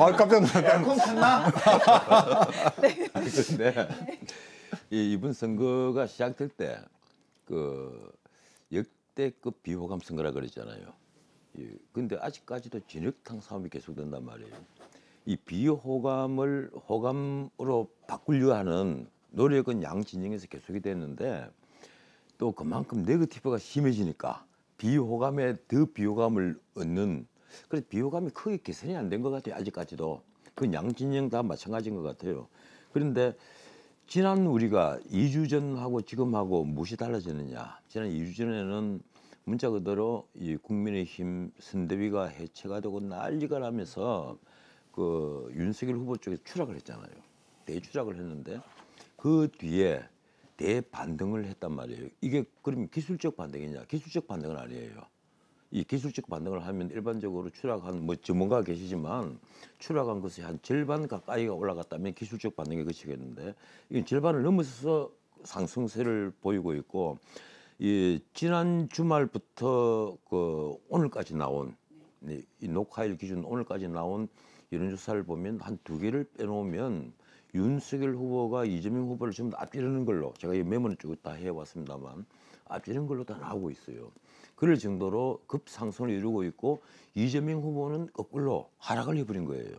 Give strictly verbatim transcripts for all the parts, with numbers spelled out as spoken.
아, 깜짝 놀랐다. 에어컨 탔나? 네. 아니, 근데 이, 이번 선거가 시작될 때 그 역대급 비호감 선거라 그러잖아요. 예, 근데 아직까지도 진흙탕 싸움이 계속된단 말이에요. 이 비호감을 호감으로 바꾸려 하는 노력은 양 진영에서 계속이 됐는데 또 그만큼 네거티브가 심해지니까 비호감에 더 비호감을 얻는, 그래서 비호감이 크게 개선이 안 된 것 같아요. 아직까지도. 그 양 진영 다 마찬가지인 것 같아요. 그런데 지난 우리가 이 주 전하고 지금하고 무엇이 달라지느냐. 지난 이 주 전에는 문자 그대로 이 국민의힘 선대위가 해체가 되고 난리가 나면서 그 윤석열 후보 쪽에 추락을 했잖아요. 대추락을 했는데 그 뒤에 대반등을 했단 말이에요. 이게 그럼 기술적 반등이냐? 기술적 반등은 아니에요. 이 기술적 반등을 하면 일반적으로 추락한, 뭐 전문가가 계시지만 추락한 것이 한 절반 가까이가 올라갔다면 기술적 반등에 그치겠는데 이건 절반을 넘어서서 상승세를 보이고 있고, 이 지난 주말부터 그 오늘까지 나온 이 녹화일 기준 오늘까지 나온 여론조사를 보면 한 두 개를 빼놓으면 윤석열 후보가 이재명 후보를 지금 앞지르는 걸로, 제가 이 메모는 쭉 다 해왔습니다만 앞지르는 걸로 다 나오고 있어요. 그럴 정도로 급상승을 이루고 있고, 이재명 후보는 거꾸로 하락을 해버린 거예요.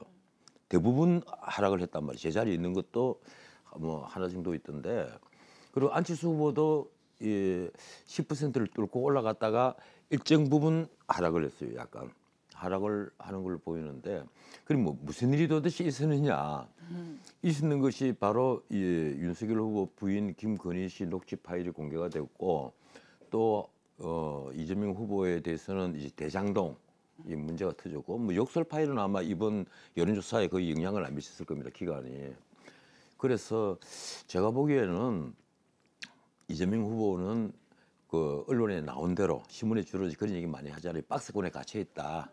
대부분 하락을 했단 말이에요. 제자리에 있는 것도 뭐 하나 정도 있던데, 그리고 안철수 후보도 예, 십 퍼센트를 뚫고 올라갔다가 일정 부분 하락을 했어요. 약간 하락을 하는 걸 보이는데, 그럼 뭐 무슨 일이 도대체 있었느냐. 음. 있었는 것이 바로 예, 윤석열 후보 부인 김건희 씨 녹취 파일이 공개가 됐고, 또 어, 이재명 후보에 대해서는 이제 대장동 이 문제가 터졌고, 뭐 욕설 파일은 아마 이번 여론조사에 거의 영향을 안 미쳤을 겁니다, 기간이. 그래서 제가 보기에는 이재명 후보는 그 언론에 나온 대로, 신문에 주로 그런 얘기 많이 하잖아요. 박스권에 갇혀 있다.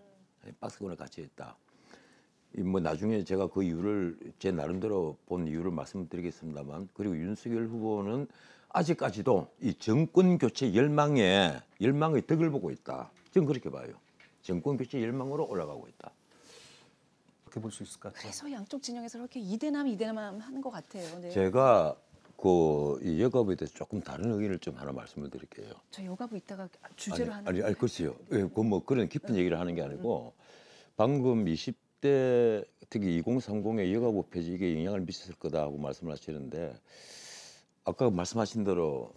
박스권에 갇혀 있다. 뭐 나중에 제가 그 이유를 제 나름대로 본 이유를 말씀드리겠습니다만, 그리고 윤석열 후보는 아직까지도 이 정권 교체 열망에 열망의 덕을 보고 있다. 저는 그렇게 봐요. 정권 교체 열망으로 올라가고 있다. 그렇게 볼 수 있을 것 같아요. 그래서 양쪽 진영에서 그렇게 이대남 이대남 하는 것 같아요. 네. 제가 그 이 여가부에 대해서 조금 다른 의견을 좀 하나 말씀을 드릴게요. 저 여가부 이따가 주제로 아니, 하는 아니, 아니 글쎄요. 예, 그 뭐 그런 깊은 응. 얘기를 하는 게 아니고 응. 방금 이십 대 특히 이공삼공의 여가부 폐지 이게 영향을 미쳤을 거다 하고 말씀을 하시는데, 아까 말씀하신 대로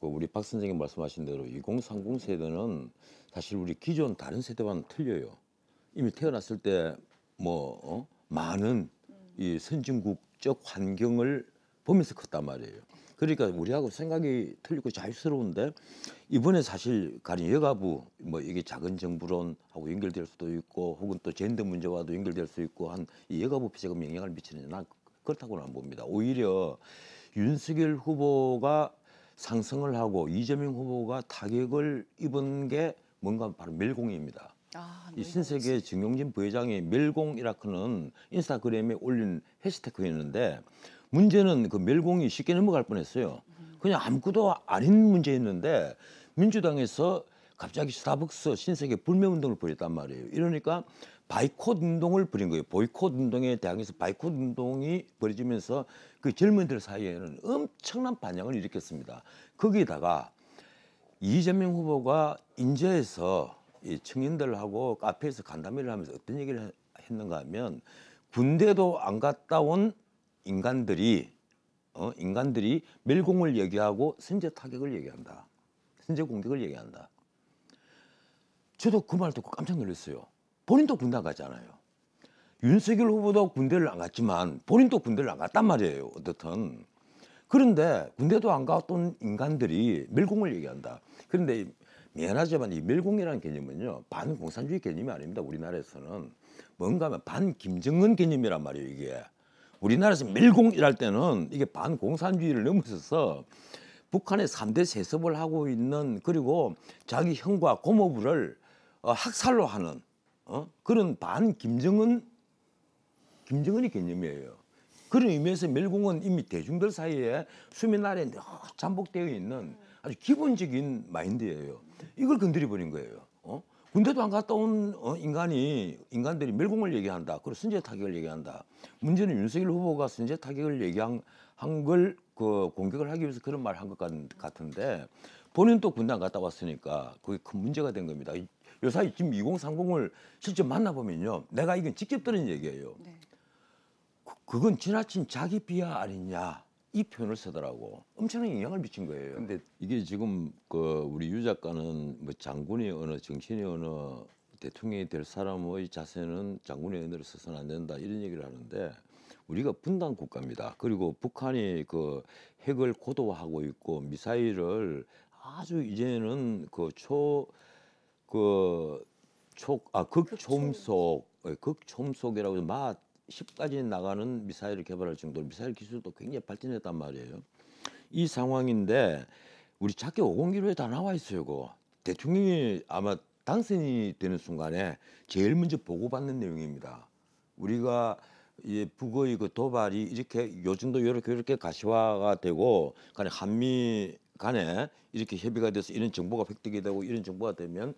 그 우리 박 선생님 말씀하신 대로 이공삼공 세대는 사실 우리 기존 다른 세대와는 틀려요. 이미 태어났을 때 뭐 어? 많은 이 선진국적 환경을 보면서 컸단 말이에요. 그러니까 우리하고 생각이 틀리고 자유스러운데, 이번에 사실 가령 여가부 뭐 이게 작은 정부론하고 연결될 수도 있고 혹은 또 젠더 문제와도 연결될 수 있고 한 이 여가부 폐지가 영향을 미치느냐, 난 그렇다고는 안 봅니다. 오히려 윤석열 후보가 상승을 하고 이재명 후보가 타격을 입은 게 뭔가 바로 멸공입니다. 아, 이 신세계 정용진 부회장이 멸공이라는 인스타그램에 올린 해시태그였는데, 문제는 그 멸공이 쉽게 넘어갈 뻔했어요. 그냥 아무것도 아닌 문제였는데 민주당에서 갑자기 스타벅스 신세계 불매운동을 벌였단 말이에요. 이러니까 바이콧 운동을 벌인 거예요. 보이콧 운동에 대항해서 바이콧 운동이 벌어지면서 그 젊은들 사이에는 엄청난 반향을 일으켰습니다. 거기다가 이재명 후보가 인제에서 이 청년들하고 카페에서 간담회를 하면서 어떤 얘기를 했는가 하면, 군대도 안 갔다 온 인간들이 어 인간들이 멸공을 얘기하고 선제 타격을 얘기한다, 선제 공격을 얘기한다. 저도 그 말 듣고 깜짝 놀랐어요. 본인도 군대 안 갔잖아요. 윤석열 후보도 군대를 안 갔지만 본인도 군대를 안 갔단 말이에요. 어떻든. 그런데 군대도 안 갔던 인간들이 멸공을 얘기한다. 그런데 미안하지만 이 멸공이라는 개념은요, 반공산주의 개념이 아닙니다. 우리나라에서는 뭔가 하면 반김정은 개념이란 말이에요. 이게 우리나라에서 멸공이랄 때는 이게 반공산주의를 넘어서서 북한의 삼 대 세습을 하고 있는, 그리고 자기 형과 고모부를 학살로 하는 어? 그런 반 김정은, 김정은이 개념이에요. 그런 의미에서 멸공은 이미 대중들 사이에 수면 아래 잠복되어 있는 아주 기본적인 마인드예요. 이걸 건드려버린 거예요. 어? 군대도 안 갔다 온 인간이, 인간들이 멸공을 얘기한다. 그리고 선제 타격을 얘기한다. 문제는 윤석열 후보가 선제 타격을 얘기한 걸 그 공격을 하기 위해서 그런 말을 한 것 같은데, 본인도 군대 안 갔다 왔으니까 그게 큰 문제가 된 겁니다. 요사이 지금 이공삼공을 실제 만나보면요. 내가 이건 직접 들은 얘기예요. 네. 그, 그건 지나친 자기 비하 아니냐. 이 표현을 쓰더라고. 엄청난 영향을 미친 거예요. 근데 이게 지금 그 우리 유 작가는 뭐 장군이 어느 정신이 어느 대통령이 될 사람의 자세는 장군의 언어를 써서는 안 된다 이런 얘기를 하는데, 우리가 분단 국가입니다. 그리고 북한이 그 핵을 고도화하고 있고 미사일을 아주 이제는 그 초 그 초 아 극초음속 극초음속이라고 해서 막 십까지 나가는 미사일을 개발할 정도로 미사일 기술도 굉장히 발전했단 말이에요. 이 상황인데 우리 작게 오공기로에 다 나와 있어요. 그 대통령이 아마 당선이 되는 순간에 제일 먼저 보고받는 내용입니다. 우리가 이 북의 그 도발이 이렇게 요즘도 이렇게 이렇게 가시화가 되고 간에 한미 간에 이렇게 협의가 돼서 이런 정보가 획득이 되고 이런 정보가 되면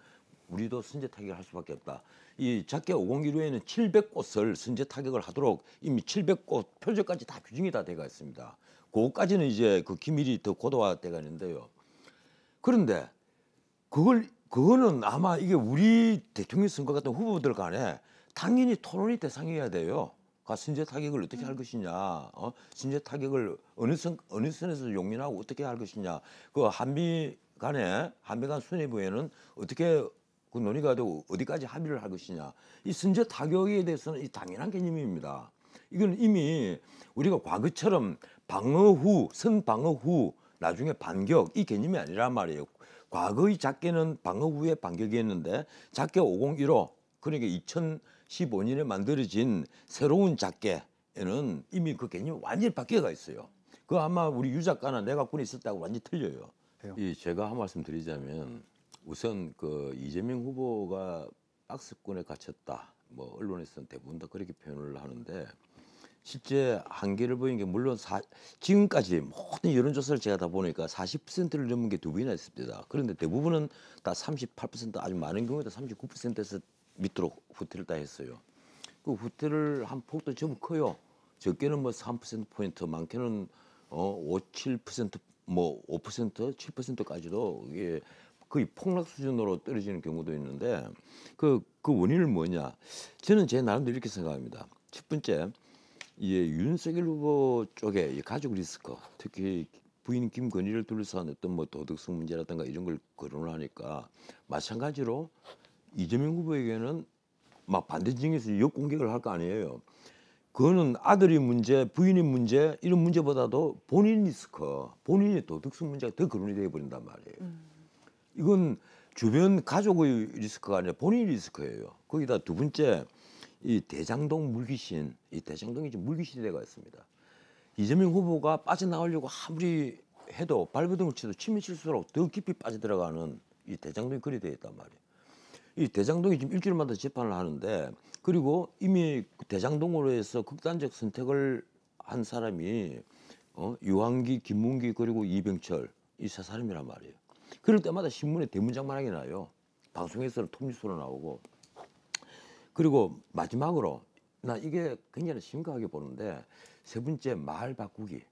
우리도 선제 타격을 할 수밖에 없다. 이 작게 오공기로에는 칠백 곳을 선제 타격을 하도록 이미 칠백 곳 표적까지 다 규정이 다 돼가 있습니다. 그것까지는 이제 그 기밀이 더 고도화돼가 있는데요. 그런데 그걸 그거는 아마 이게 우리 대통령 선거 같은 후보들 간에 당연히 토론의 대상이어야 돼요. 그 선제 타격을 어떻게 할 것이냐, 어? 선제 타격을 어느 선 어느 선에서 용인하고 어떻게 할 것이냐. 그 한미 간에 한미 간 수뇌부에는 어떻게 그 논의가 되고 어디까지 합의를 할 것이냐. 이 선제 타격에 대해서는 이 당연한 개념입니다. 이건 이미 우리가 과거처럼 방어 후, 선방어 후, 나중에 반격 이 개념이 아니란 말이에요. 과거의 작게는 방어 후에 반격이었는데 작게 오공일오, 그러니까 이천십오 년에 만들어진 새로운 작게에는 이미 그 개념이 완전히 바뀌어가 있어요. 그 아마 우리 유 작가나 내가 군에 있을 때하고 완전히 틀려요. 이 제가 한 말씀 드리자면, 우선 그 이재명 후보가 박스권에 갇혔다. 뭐 언론에서는 대부분 다 그렇게 표현을 하는데, 실제 한계를 보인 게 물론 사, 지금까지 모든 여론조사를 제가 다 보니까 사십 퍼센트를 넘은 게 두 번이나 있습니다. 그런데 대부분은 다 삼십팔 퍼센트, 아주 많은 경우에도 삼십구 퍼센트에서 밑으로 후퇴를 다 했어요. 그 후퇴를 한 폭도 좀 커요. 적게는 뭐 삼 퍼센트 포인트, 많게는 어, 오, 칠 퍼센트, 뭐 오 퍼센트, 칠 퍼센트까지도 이게 거의 폭락 수준으로 떨어지는 경우도 있는데, 그, 그 원인은 뭐냐? 저는 제 나름대로 이렇게 생각합니다. 첫 번째, 예, 윤석열 후보 쪽에 이 가족 리스크, 특히 부인 김건희를 둘러싼 어떤 뭐 도덕성 문제라든가 이런 걸 거론을 하니까, 마찬가지로 이재명 후보에게는 막 반대층에서 역공격을 할 거 아니에요. 그거는 아들이 문제, 부인이 문제, 이런 문제보다도 본인 리스크, 본인의 도덕성 문제가 더 거론이 되어버린단 말이에요. 음. 이건 주변 가족의 리스크가 아니라 본인 리스크예요. 거기다 두 번째, 이 대장동 물귀신, 이 대장동이 지금 물귀신 시대가 있습니다. 이재명 후보가 빠져나오려고 아무리 해도 발버둥을 쳐도 치면 실수로 더 깊이 빠져들어가는 이 대장동이 그리 되어 있단 말이에요. 이 대장동이 지금 일주일마다 재판을 하는데, 그리고 이미 대장동으로 해서 극단적 선택을 한 사람이 어? 유한기, 김문기, 그리고 이병철, 이 세 사람이란 말이에요. 그럴 때마다 신문에 대문짝만하게 나요. 방송에서는 톱뉴스로 나오고. 그리고 마지막으로, 나 이게 굉장히 심각하게 보는데, 세 번째, 말 바꾸기.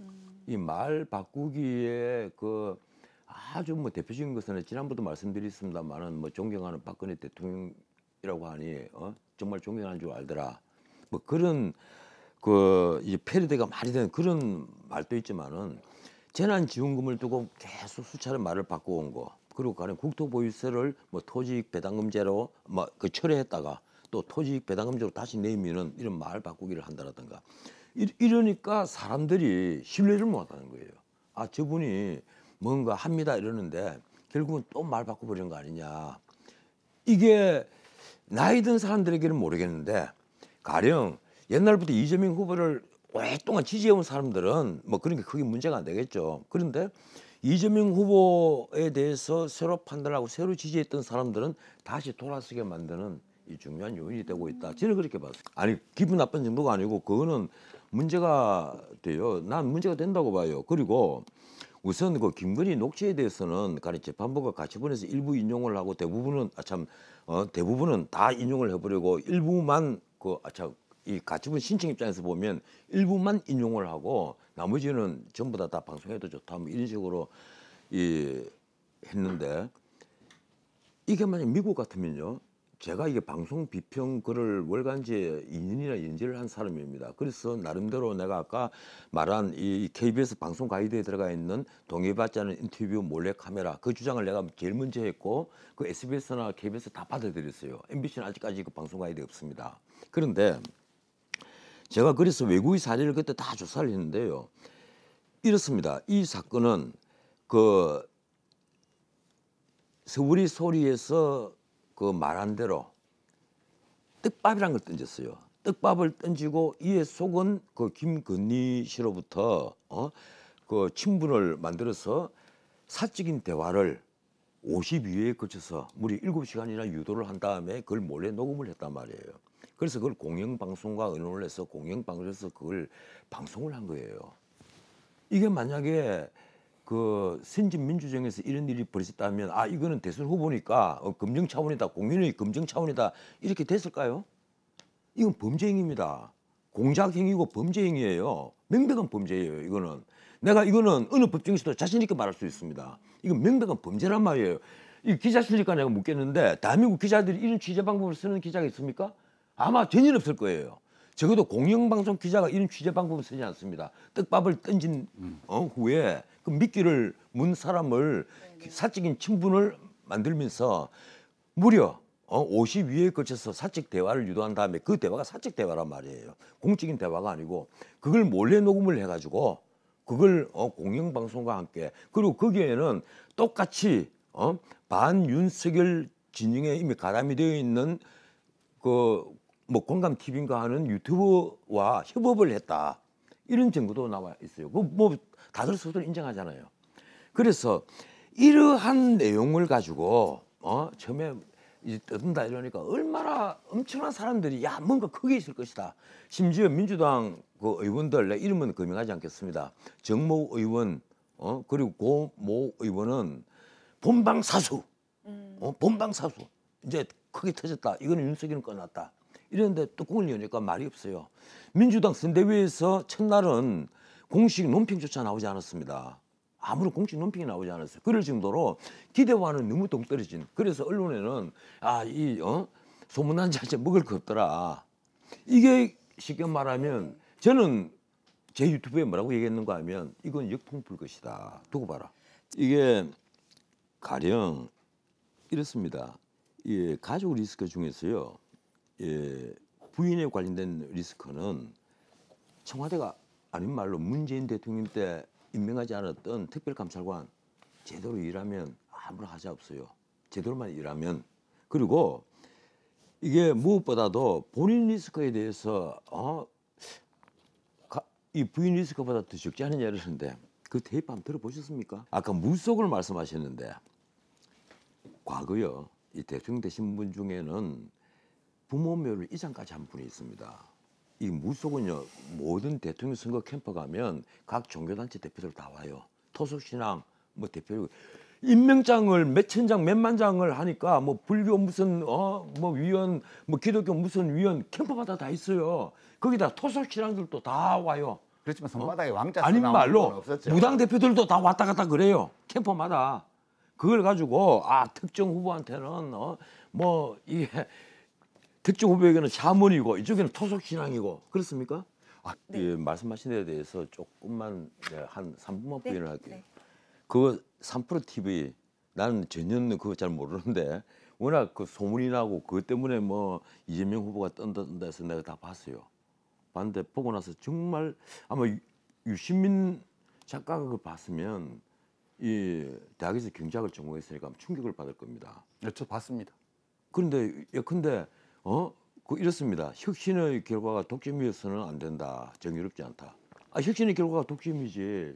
음. 이 말 바꾸기에 그 아주 뭐 대표적인 것은 지난번도 말씀드렸습니다만은 뭐 존경하는 박근혜 대통령이라고 하니 어? 정말 존경하는 줄 알더라. 뭐 그런 그 이제 패러디가 많이 되는 그런 말도 있지만은, 재난지원금을 두고 계속 수차례 말을 바꿔온 거, 그리고 간에 국토보유세를 뭐 토지익 배당금제로 막 그 철회했다가 또 토지익 배당금제로 다시 내미는 이런 말 바꾸기를 한다라든가, 이러니까 사람들이 신뢰를 못하는 거예요. 아, 저분이 뭔가 합니다 이러는데 결국은 또 말 바꿔버리는 거 아니냐. 이게 나이 든 사람들에게는 모르겠는데, 가령 옛날부터 이재명 후보를 오랫동안 지지해온 사람들은 뭐 그런 게 크게 문제가 안 되겠죠. 그런데 이재명 후보에 대해서 새로 판단하고 새로 지지했던 사람들은 다시 돌아서게 만드는 이 중요한 요인이 되고 있다. 저는 그렇게 봤어요. 아니, 기분 나쁜 정도가 아니고 그거는 문제가 돼요. 난 문제가 된다고 봐요. 그리고 우선 그 김건희 녹취에 대해서는 간이 재판부가 같이 보내서 일부 인용을 하고 대부분은 아참 어, 대부분은 다 인용을 해버리고 일부만 그 아참 이 가처분 신청 입장에서 보면 일부만 인용을 하고 나머지는 전부 다, 다 방송해도 좋다 뭐 이런 식으로 이 했는데, 이게 만약 미국 같으면요, 제가 이게 방송 비평 글을 월간지에 이 년이나 연재를 한 사람입니다. 그래서 나름대로 내가 아까 말한 이 케이비에스 방송 가이드에 들어가 있는 동의받지 않은 인터뷰 몰래 카메라, 그 주장을 내가 제일 먼저 했고, 그 에스비에스나 케이비에스 다 받아들였어요. 엠비씨는 아직까지 그 방송 가이드 없습니다. 그런데 제가 그래서 외국의 사례를 그때 다 조사를 했는데요, 이렇습니다. 이 사건은 그 서울이 소리에서 그 말한 대로 떡밥이란 걸 던졌어요. 떡밥을 던지고 이에 속은 그 김건희 씨로부터 어? 그 친분을 만들어서 사적인 대화를 오십이 회에 걸쳐서 무려 일곱 시간이나 유도를 한 다음에 그걸 몰래 녹음을 했단 말이에요. 그래서 그걸 공영방송과 의논을 해서 공영방송에서 그걸 방송을 한 거예요. 이게 만약에 그 선진민주정에서 이런 일이 벌어졌다면 아 이거는 대선 후보니까 어, 검증 차원이다, 공인의 검증 차원이다 이렇게 됐을까요? 이건 범죄 행위입니다. 공작 행위고 범죄 행위예요. 명백한 범죄예요. 이거는 내가 이거는 어느 법정에서도 자신 있게 말할 수 있습니다. 이건 명백한 범죄란 말이에요. 이 기자실니까 내가 묻겠는데, 대한민국 기자들이 이런 취재 방법을 쓰는 기자가 있습니까? 아마 전혀 없을 거예요. 적어도 공영방송 기자가 이런 취재 방법을 쓰지 않습니다. 떡밥을 던진 어, 후에 그 미끼를 문 사람을 네네. 사적인 친분을 만들면서 무려 어, 오십이 회에 걸쳐서 사적 대화를 유도한 다음에 그 대화가 사적 대화란 말이에요. 공적인 대화가 아니고 그걸 몰래 녹음을 해가지고 그걸 어, 공영방송과 함께, 그리고 거기에는 똑같이 어, 반윤석열 진영에 이미 가담이 되어 있는 그 뭐 공감티비인가 하는 유튜브와 협업을 했다 이런 증거도 나와 있어요. 뭐, 뭐 다들 서로 인정하잖아요. 그래서 이러한 내용을 가지고 어 처음에 이제 뜬다 이러니까 얼마나 엄청난 사람들이 야 뭔가 크게 있을 것이다. 심지어 민주당 그 의원들, 내 이름은 거명하지 않겠습니다. 정모 의원 어 그리고 고 모 의원은 본방 사수 어 본방 사수 이제 크게 터졌다. 이거는 윤석열은 끝났다. 이런데 뚜껑을 여니까 말이 없어요. 민주당 선대위에서 첫날은 공식 논평조차 나오지 않았습니다. 아무런 공식 논평이 나오지 않았어요. 그럴 정도로 기대와는 너무 동떨어진. 그래서 언론에는 아, 이 어? 소문난 자체 먹을 거 없더라. 이게 쉽게 말하면 저는 제 유튜브에 뭐라고 얘기했는가 하면 이건 역풍 불 것이다. 두고 봐라. 이게 가령 이렇습니다. 예, 가족 리스크 중에서요. 예, 부인에 관련된 리스크는 청와대가 아닌 말로 문재인 대통령 때 임명하지 않았던 특별감찰관 제대로 일하면 아무런 하자 없어요. 제대로만 일하면. 그리고 이게 무엇보다도 본인 리스크에 대해서 어, 가, 이 부인 리스크보다 더 적지 않은 예라는데 그 테이프 한번 들어보셨습니까? 아까 물속을 말씀하셨는데 과거요 이 대통령 되신 분 중에는 부모 묘를 이장까지 한 분이 있습니다. 이 물속은요 모든 대통령 선거 캠프 가면 각 종교단체 대표들 다 와요. 토속신앙 뭐 대표 임명장을 몇천 장 몇만 장을 하니까 뭐 불교 무슨 어 뭐 위원 뭐 기독교 무슨 위원 캠프마다 다 있어요. 거기다 토속신앙들도 다 와요. 그렇지만 손바닥에 어? 왕자 아닌 말로 무당 대표들도 다 왔다 갔다 그래요. 캠프마다. 그걸 가지고 아 특정 후보한테는 어 뭐 이게 특정 후보에게는 샤머니고 이쪽에는 토속신앙이고 그렇습니까? 아, 네. 예, 말씀하신 데 대해서 조금만 네, 한 삼 분만 부연을 네. 할게요. 네. 그 삼프로티비 나는 전혀 그거 잘 모르는데 워낙 그 소문이 나고 그것 때문에 뭐 이재명 후보가 떤다 해서 내가 다 봤어요. 봤는데 보고 나서 정말 아마 유, 유시민 작가가 그걸 봤으면 이 대학에서 경제학을 전공했으니까 아마 충격을 받을 겁니다. 네, 저 봤습니다. 그런데 예컨대 어? 그 이렇습니다. 혁신의 결과가 독점이어서는 안 된다. 정의롭지 않다. 아, 혁신의 결과가 독점이지.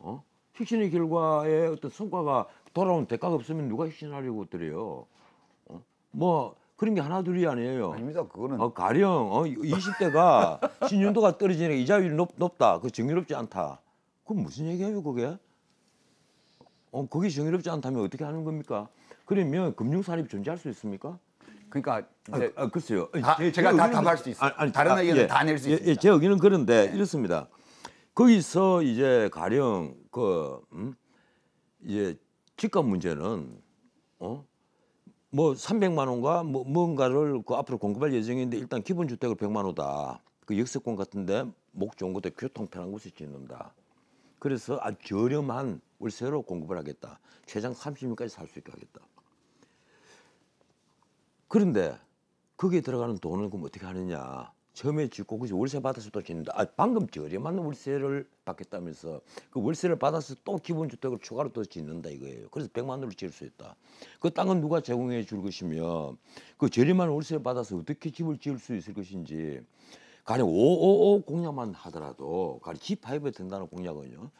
어? 혁신의 결과에 어떤 성과가 돌아온 대가가 없으면 누가 혁신하려고 들어요. 어? 뭐 그런 게 하나둘이 아니에요. 아닙니다. 그거는. 어, 가령 어, 이십 대가 신용도가 떨어지니까 이자율이 높, 높다. 그 정의롭지 않다. 그건 무슨 얘기예요, 그게? 어, 그게 정의롭지 않다면 어떻게 하는 겁니까? 그러면 금융산업이 존재할 수 있습니까? 그러니까 이제 아, 아, 글쎄요. 다, 제, 제가 다 답할 수 있어요. 아니, 다른 의견은 예, 다 낼 수 예, 있습니다. 예, 제 의견은 그런데 네. 이렇습니다. 거기서 이제 가령 그 음? 이제 집값 문제는 어? 뭐 삼백만 원과 뭐 뭔가를 그 앞으로 공급할 예정인데 일단 기본주택을 백만 원다. 그 역세권 같은데 목 좋은 곳에 교통 편한 곳에 짓는다. 그래서 아주 저렴한 월세로 공급을 하겠다. 최장 삼십 년까지 살 수 있게 하겠다. 그런데 거기에 들어가는 돈은 그럼 어떻게 하느냐. 처음에 짓고 그래서 월세 받아서 또 짓는다. 아, 방금 저렴한 월세를 받겠다면서 그 월세를 받아서 또 기본주택을 추가로 또 짓는다 이거예요. 그래서 백만 원을 지을 수 있다. 그 땅은 누가 제공해 줄 것이며 그 저렴한 월세를 받아서 어떻게 집을 지을 수 있을 것인지 가령 오오오 공약만 하더라도 가령 지 파이브에 든다는 공약은요.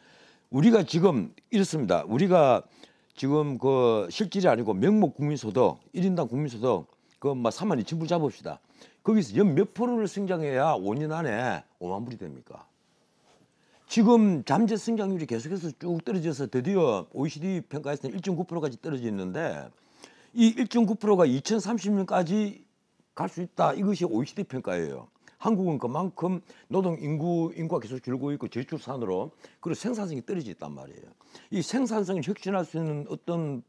우리가 지금 이렇습니다. 우리가 지금 그 실질이 아니고 명목 국민소득 일 인당 국민소득 그 막 삼만 이천 불 잡읍시다. 거기서 연 몇 프로를 성장해야 오 년 안에 오만 불이 됩니까? 지금 잠재 성장률이 계속해서 쭉 떨어져서 드디어 오이시디 평가에서는 일 점 구 퍼센트까지 떨어져 있는데 이 일 점 구 퍼센트가 이천삼십 년까지 갈 수 있다. 이것이 오이시디 평가예요. 한국은 그만큼 노동 인구, 인구가 계속 줄고 있고 저출산으로 그리고 생산성이 떨어져 있단 말이에요. 이 생산성을 혁신할 수 있는 어떤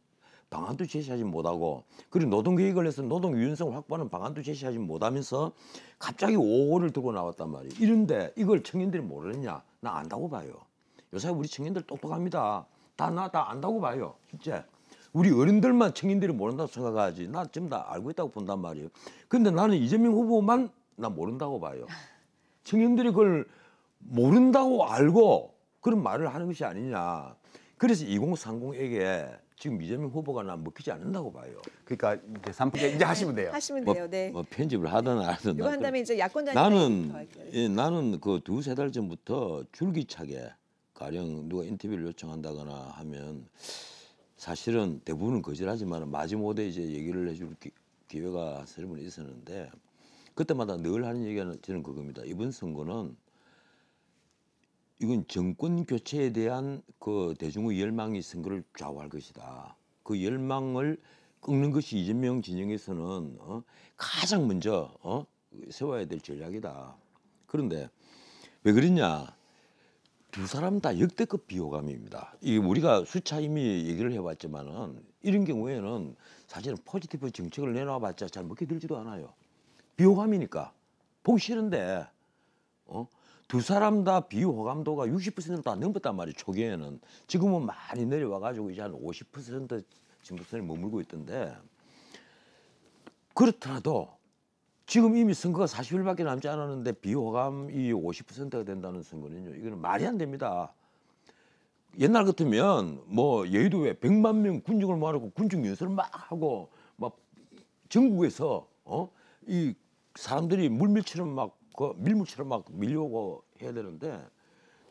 방안도 제시하지 못하고 그리고 노동계획을 해서 노동 유연성을 확보하는 방안도 제시하지 못하면서 갑자기 오호를 들고 나왔단 말이에요. 이런데 이걸 청년들이 모르느냐? 나 안다고 봐요. 요새 우리 청년들 똑똑합니다. 다 나 다 안다고 봐요. 진짜. 우리 어른들만 청년들이 모른다고 생각하지. 나 지금 다 알고 있다고 본단 말이에요. 근데 나는 이재명 후보만 나 모른다고 봐요. 청년들이 그걸 모른다고 알고 그런 말을 하는 것이 아니냐. 그래서 이공삼공에게 지금 이재명 후보가 나 먹히지 않는다고 봐요. 그러니까 이제 삼프로 이제 하시면 돼요. 하시면 돼요. 뭐, 네. 뭐 편집을 하든 안 하든. 이거 한 다음에 이제 야권자 나는 예, 나는 그 두세 달 전부터 줄기차게 가령 누가 인터뷰를 요청한다거나 하면 사실은 대부분은 거절하지만 마지못해 이제 얘기를 해줄 기, 기회가 세네 번 있었는데. 그때마다 늘 하는 얘기는 저는 그겁니다. 이번 선거는 이건 정권 교체에 대한 그 대중의 열망이 선거를 좌우할 것이다. 그 열망을 꺾는 것이 이재명 진영에서는 어? 가장 먼저 어? 세워야 될 전략이다. 그런데 왜 그러냐. 두 사람 다 역대급 비호감입니다. 이게 우리가 수차 이미 얘기를 해봤지만은 이런 경우에는 사실은 포지티브 정책을 내놔봤자 잘 먹혀들지도 않아요. 비호감이니까 보기 싫은데 어? 두 사람 다 비호감도가 육십 퍼센트를 다 넘었단 말이에요. 초기에는. 지금은 많이 내려와가지고 이제 한 오십 퍼센트 정도선에 머물고 있던데 그렇더라도 지금 이미 선거가 사십 일밖에 남지 않았는데 비호감이 오십 퍼센트가 된다는 선거는요. 이거는 말이 안 됩니다. 옛날 같으면 뭐 여의도에 백만 명 군중을 모아놓고 군중 연설을 막 하고 막 전국에서 어? 이 사람들이 물밀처럼 막 그 밀물처럼 막 밀려오고 해야 되는데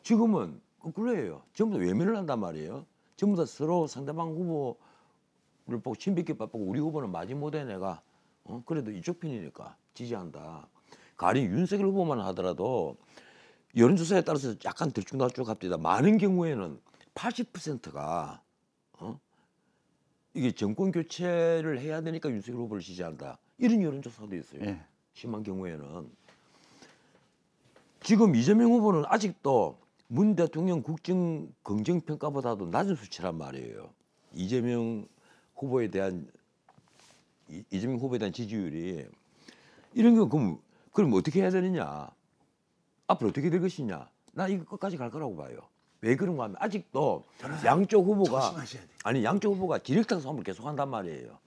지금은 거꾸로예요. 전부 다 외면을 한단 말이에요. 전부 다 서로 상대방 후보를 보고 침뱉기 바쁘고 우리 후보는 마지못해 내가 어? 그래도 이쪽 편이니까 지지한다. 가령 윤석열 후보만 하더라도 여론조사에 따라서 약간 들쭉날쭉 합니다. 많은 경우에는 팔십 퍼센트가 어? 이게 정권 교체를 해야 되니까 윤석열 후보를 지지한다. 이런 여론조사도 있어요. 예. 심한 경우에는. 지금 이재명 후보는 아직도 문 대통령 국정 긍정평가보다도 낮은 수치란 말이에요. 이재명 후보에 대한, 이재명 후보에 대한 지지율이. 이런 건 그럼, 그럼 어떻게 해야 되느냐. 앞으로 어떻게 될 것이냐. 나 이거 끝까지 갈 거라고 봐요. 왜 그런가 하면 아직도 양쪽 후보가, 아니, 양쪽 후보가 지력당 싸움을 계속 한단 말이에요.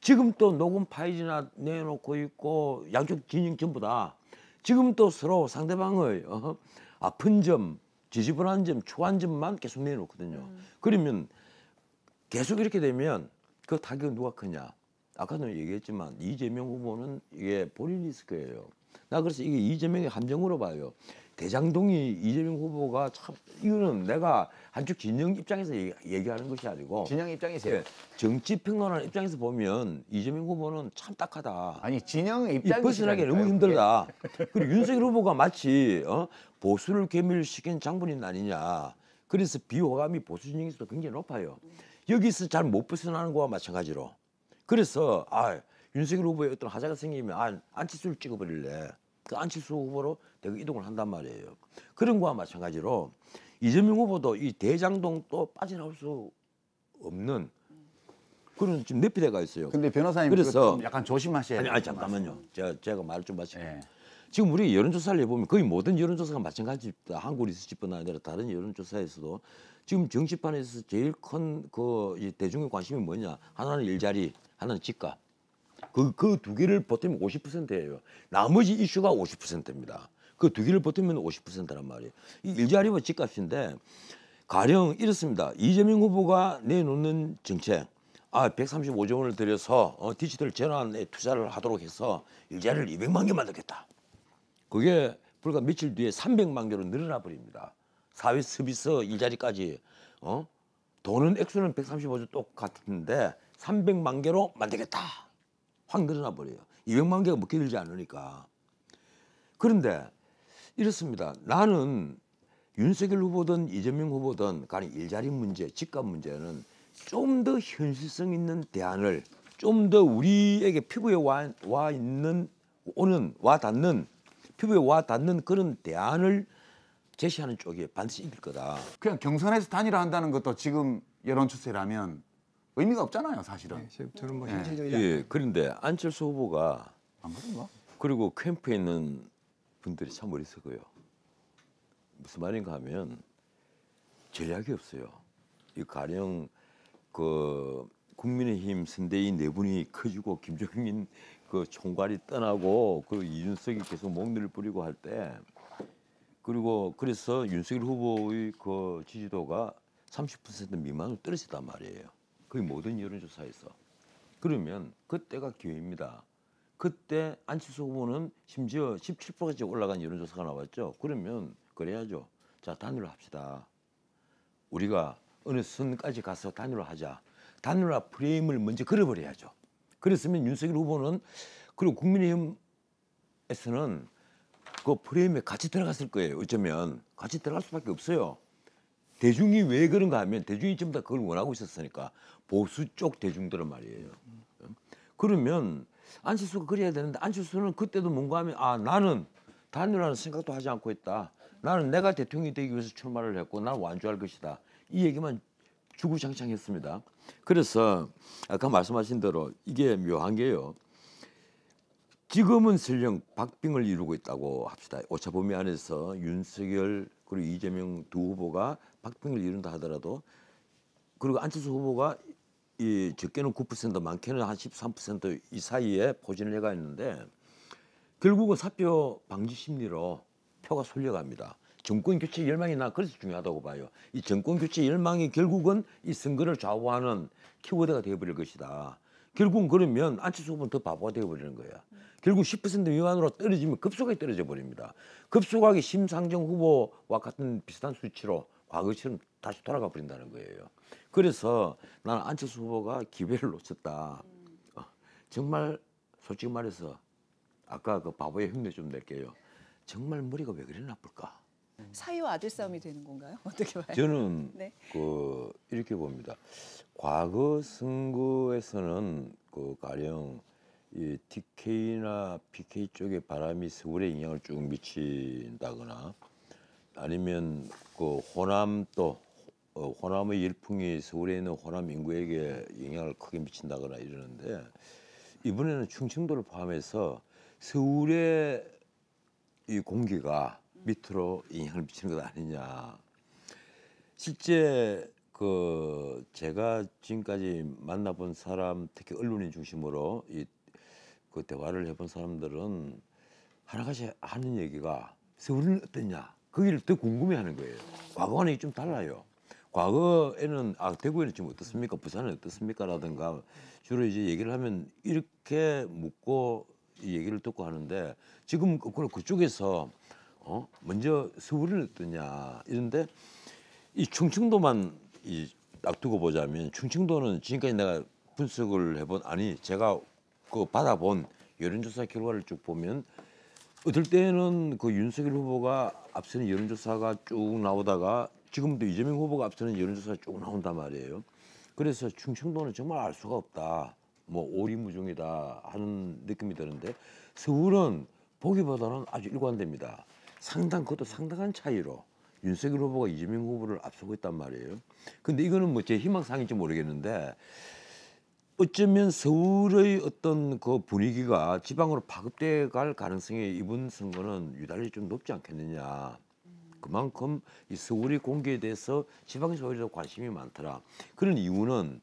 지금 또 녹음 파일이나 내놓고 있고 양쪽 진영 전부 다 지금 또 서로 상대방의 어, 아픈 점, 지지분한 점, 초한 점만 계속 내놓거든요. 음. 그러면 계속 이렇게 되면 그 타격은 누가 크냐. 아까도 얘기했지만 이재명 후보는 이게 본인 리스크예요. 나 그래서 이게 이재명의 함정으로 봐요. 대장동이 이재명 후보가 참 이거는 내가 한쪽 진영 입장에서 얘기, 얘기하는 것이 아니고 진영 입장이세요. 네, 정치 평론하는 입장에서 보면 이재명 후보는 참 딱하다. 아니 진영 입장이 벗어나기 너무 힘들다. 그리고 윤석열 후보가 마치 어? 보수를 괴멸시킨 장본인 아니냐. 그래서 비호감이 보수 진영에서도 굉장히 높아요. 여기서 잘 못 벗어나는 거와 마찬가지로. 그래서 아, 윤석열 후보에 어떤 하자가 생기면 아, 안철수를 찍어버릴래. 그 안철수 후보로 내가 이동을 한단 말이에요. 그런 거와 마찬가지로 이재명 후보도 이 대장동 또 빠져나올 수 없는 그런 지금 내피대가 있어요. 근데 변호사님 그래서 좀 약간 조심하셔야 돼요. 아니, 아니 잠깐만요. 제가, 제가 말을 좀 마치고. 예. 지금 우리 여론조사를 해보면 거의 모든 여론조사가 마찬가지입니다. 한국 리서치뿐만 아니라 다른 여론조사에서도 지금 정치판에서 제일 큰 그 대중의 관심이 뭐냐. 하나는 일자리, 하나는 집값. 그, 그 두 개를 버티면 오십 퍼센트예요. 나머지 이슈가 오십 퍼센트입니다. 그 두 개를 버티면 오십 퍼센트란 말이에요. 이 일자리와 집값인데 가령 이렇습니다. 이재명 후보가 내놓는 정책. 아, 백삼십오조 원을 들여서 어, 디지털 전환에 투자를 하도록 해서 일자리를 이백만 개 만들겠다. 그게 불과 며칠 뒤에 삼백만 개로 늘어나 버립니다. 사회 서비스 일자리까지. 어? 돈은 액수는 백삼십오조 똑같은데 삼백만 개로 만들겠다. 확 늘어나 버려요. 이백만 개가 먹혀들지 않으니까. 그런데 이렇습니다. 나는 윤석열 후보든 이재명 후보든 간에 일자리 문제, 집값 문제는 좀 더 현실성 있는 대안을 좀 더 우리에게 피부에 와, 와 있는 오는 와 닿는 피부에 와 닿는 그런 대안을 제시하는 쪽에 반드시 이길 거다. 그냥 경선에서 단일화 한다는 것도 지금 여론추세라면 의미가 없잖아요, 사실은. 네, 저는 뭐 현실적이지 않아요. 예, 그런데 안철수 후보가 안 그런가? 그리고 캠프에 있는 분들이 참 어리석어요. 무슨 말인가 하면 전략이 없어요. 이 가령 그 국민의힘 선대위 내분이 커지고 김종인 그 총괄이 떠나고 그 이준석이 계속 목리를 뿌리고 할 때 그리고 그래서 윤석열 후보의 그 지지도가 삼십 퍼센트 미만으로 떨어졌단 말이에요. 거의 모든 여론조사에서. 그러면 그때가 기회입니다. 그때 안철수 후보는 심지어 십칠 퍼센트까지 올라간 여론조사가 나왔죠. 그러면 그래야죠. 자, 단일화 합시다. 우리가 어느 선까지 가서 단일화 하자. 단일화 프레임을 먼저 걸어버려야죠. 그랬으면 윤석열 후보는 그리고 국민의힘에서는 그 프레임에 같이 들어갔을 거예요. 어쩌면 같이 들어갈 수밖에 없어요. 대중이 왜 그런가 하면 대중이 전부 다 그걸 원하고 있었으니까 보수 쪽 대중들은 말이에요. 그러면 안철수가 그래야 되는데 안철수는 그때도 뭔가 하면 아, 나는 단일화는 생각도 하지 않고 있다. 나는 내가 대통령이 되기 위해서 출마를 했고 나는 완주할 것이다. 이 얘기만 주구장창 했습니다. 그래서 아까 말씀하신 대로 이게 묘한 게요. 지금은설령 박빙을 이루고 있다고 합시다. 오차 범위 안에서 윤석열 그리고 이재명 두 후보가 박빙을 이룬다 하더라도 그리고 안철수 후보가 이 적게는 구 퍼센트 많게는 한 십삼 퍼센트 이 사이에 포진을 해가 있는데 결국은 사표 방지 심리로 표가 쏠려갑니다. 정권 교체 열망이 나 그래서 중요하다고 봐요. 이 정권 교체 열망이 결국은 이 선거를 좌우하는 키워드가 되어버릴 것이다. 결국은 그러면 안철수 후보는 더 바보가 되어버리는 거예요. 음. 결국 십 퍼센트 미만으로 떨어지면 급속하게 떨어져 버립니다. 급속하게 심상정 후보와 같은 비슷한 수치로 과거처럼 다시 돌아가 버린다는 거예요. 그래서 나는 안철수 후보가 기회를 놓쳤다. 음. 어, 정말 솔직히 말해서 아까 그 바보의 흉내 좀 낼게요. 정말 머리가 왜 그리 나쁠까? 사위와 아들 싸움이 되는 건가요? 어떻게 봐요? 저는 네. 그 이렇게 봅니다. 과거 선거에서는 그 가령 이 티케이나 피케이 쪽의 바람이 서울에 영향을 쭉 미친다거나 아니면 그 호남 또 어, 호남의 일풍이 서울에 있는 호남 인구에게 영향을 크게 미친다거나 이러는데 이번에는 충청도를 포함해서 서울의 이 공기가 밑으로 영향을 미치는 것 아니냐. 실제 그 제가 지금까지 만나본 사람, 특히 언론인 중심으로 이 그 대화를 해본 사람들은 하나같이 하는 얘기가 서울은 어땠냐. 거기를 더 궁금해하는 거예요. 과거와는 좀 달라요. 과거에는 아, 대구에는 지금 어떻습니까? 부산은 어떻습니까?라든가 주로 이제 얘기를 하면 이렇게 묻고 얘기를 듣고 하는데 지금 그쪽에서 어? 먼저 서울은 어떠냐 이런데 이 충청도만 이 딱 두고 보자면 충청도는 지금까지 내가 분석을 해본 아니 제가 그 받아본 여론조사 결과를 쭉 보면 어떨 때는 그 윤석열 후보가 앞서는 여론조사가 쭉 나오다가 지금도 이재명 후보가 앞서는 여론조사가 쭉 나온단 말이에요. 그래서 충청도는 정말 알 수가 없다. 뭐 오리무중이다 하는 느낌이 드는데 서울은 보기보다는 아주 일관됩니다. 상당 그것도 상당한 차이로 윤석열 후보가 이재명 후보를 앞서고 있단 말이에요. 근데 이거는 뭐 제 희망사항인지 모르겠는데 어쩌면 서울의 어떤 그 분위기가 지방으로 파급돼 갈 가능성이 이번 선거는 유달리 좀 높지 않겠느냐. 그만큼 이 서울의 공개에 대해서 지방에서 오히려 관심이 많더라. 그런 이유는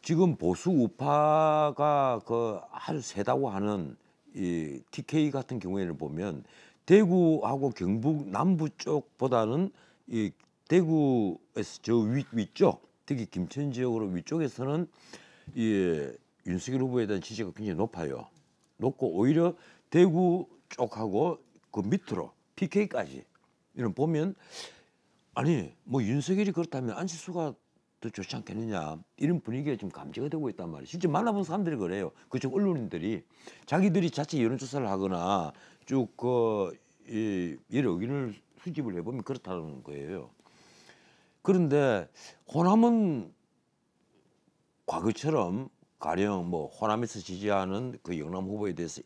지금 보수 우파가 그 아주 세다고 하는 이 티케이 같은 경우에는 보면 대구하고 경북 남부 쪽보다는 이 대구에서 저 위, 위쪽, 특히 김천 지역으로 위쪽에서는 이 윤석열 후보에 대한 지지가 굉장히 높아요. 높고 오히려 대구 쪽하고 그 밑으로 피케이까지 이런 보면 아니 뭐 윤석열이 그렇다면 안철수가 더 좋지 않겠느냐 이런 분위기가 지금 감지가 되고 있단 말이에요. 실제 만나본 사람들이 그래요. 그쪽 언론인들이 자기들이 자체 여론조사를 하거나 쭉 그 여러 의견을 수집을 해보면 그렇다는 거예요. 그런데 호남은 과거처럼 가령 뭐 호남에서 지지하는 그 영남 후보에 대해서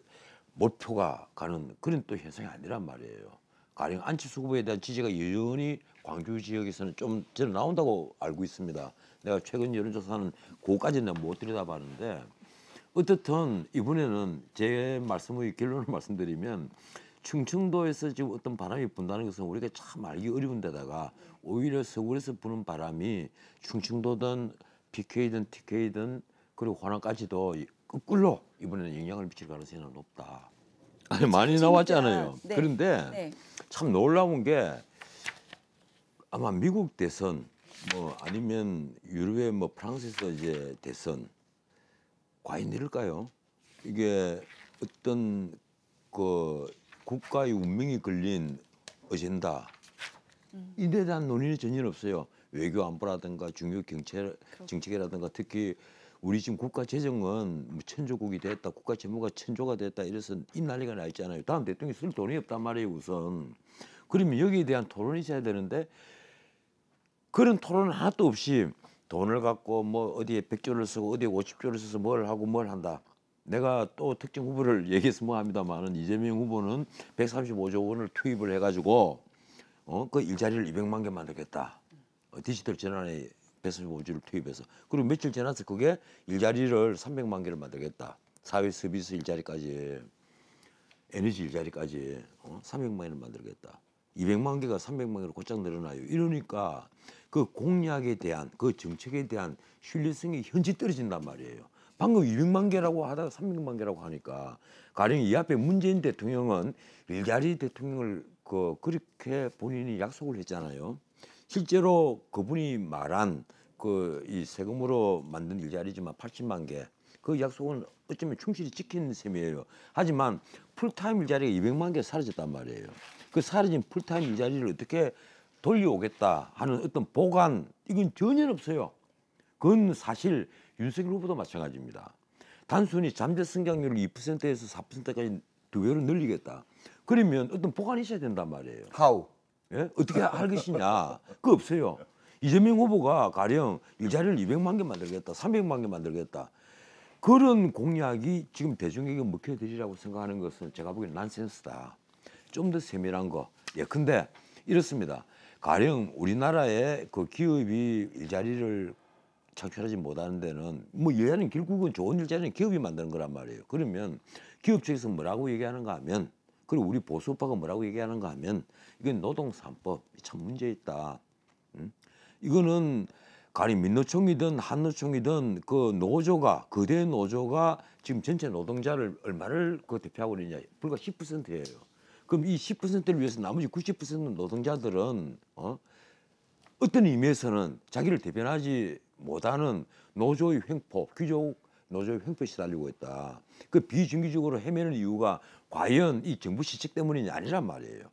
몰표가 가는 그런 또 현상이 아니란 말이에요. 가령 안철수 후보에 대한 지지가 여전히 광주 지역에서는 좀 더 나온다고 알고 있습니다. 내가 최근 여론조사는 그거까지는 못 들여다봤는데 어쨌든 이번에는 제 말씀의 결론을 말씀드리면 충청도에서 지금 어떤 바람이 분다는 것은 우리가 참 알기 어려운 데다가 오히려 서울에서 부는 바람이 충청도든 피케이든 티케이든 그리고 호남까지도 거꾸로 이번에는 영향을 미칠 가능성이 높다. 아니, 많이 나왔잖아요. 네. 그런데 네. 참 놀라운 게 아마 미국 대선 뭐 아니면 유럽의 뭐 프랑스에서 이제 대선 과연 이럴까요? 이게 어떤 그 국가의 운명이 걸린 어젠다 음. 이에 대한 논의는 전혀 없어요. 외교 안보라든가 중요 경제 정책이라든가 특히 우리 지금 국가 재정은 뭐 천조국이 됐다, 국가 재무가 천조가 됐다 이래서 이 난리가 나 있잖아요. 다음 대통령이 쓸 돈이 없단 말이에요, 우선. 그러면 여기에 대한 토론이 있어야 되는데 그런 토론 하나도 없이 돈을 갖고 뭐 어디에 백조를 쓰고 어디에 오십조를 써서 뭘 하고 뭘 한다. 내가 또 특정 후보를 얘기해서 뭐 합니다만은 이재명 후보는 백삼십오조 원을 투입을 해가지고 어, 그 일자리를 이백만 개 만들겠다. 어, 디지털 전환에 백삼십오조를 투입해서 그리고 며칠 지나서 그게 일자리를 삼백만 개를 만들겠다. 사회 서비스 일자리까지 에너지 일자리까지 어? 삼백만 개를 만들겠다. 이백만 개가 삼백만 개로 곧장 늘어나요. 이러니까 그 공약에 대한 그 정책에 대한 신뢰성이 현저히 떨어진단 말이에요. 방금 이백만 개라고 하다가 삼백만 개라고 하니까 가령 이 앞에 문재인 대통령은 일자리 대통령을 그 그렇게 본인이 약속을 했잖아요. 실제로 그분이 말한 그 이 세금으로 만든 일자리지만 팔십만 개 그 약속은 어쩌면 충실히 지킨 셈이에요. 하지만 풀타임 일자리가 이백만 개 사라졌단 말이에요. 그 사라진 풀타임 일자리를 어떻게 돌려오겠다 하는 어떤 보관 이건 전혀 없어요. 그건 사실 윤석열 후보도 마찬가지입니다. 단순히 잠재 성장률을 이 퍼센트에서 사 퍼센트까지 두 배로 늘리겠다. 그러면 어떤 보관이 있어야 된단 말이에요. How? 예? 어떻게 할 것이냐. 그거 없어요. 이재명 후보가 가령 일자리를 이백만 개 만들겠다, 삼백만 개 만들겠다. 그런 공약이 지금 대중에게 먹혀드리라고 생각하는 것은 제가 보기엔 난센스다. 좀 더 세밀한 거. 예, 근데 이렇습니다. 가령 우리나라의 그 기업이 일자리를 창출하지 못하는 데는 뭐 일자리는 결국은 좋은 일자리는 기업이 만드는 거란 말이에요. 그러면 기업 측에서 뭐라고 얘기하는가 하면 그리고 우리 보수파가 뭐라고 얘기하는가 하면 이건 노동 삼법 참 문제 있다. 응? 이거는 가령 민노총이든 한노총이든 그 노조가 거대 노조가 지금 전체 노동자를 얼마를 그 대표하고 있느냐 불과 십 퍼센트예요. 그럼 이 십 퍼센트를 위해서 나머지 구십 퍼센트 노동자들은 어? 어떤 의미에서는 자기를 대변하지 못하는 노조의 횡포, 귀족 노조의 횡포에 시달리고 있다. 그 비정규직으로 헤매는 이유가 과연 이 정부 시책 때문이 아니란 말이에요.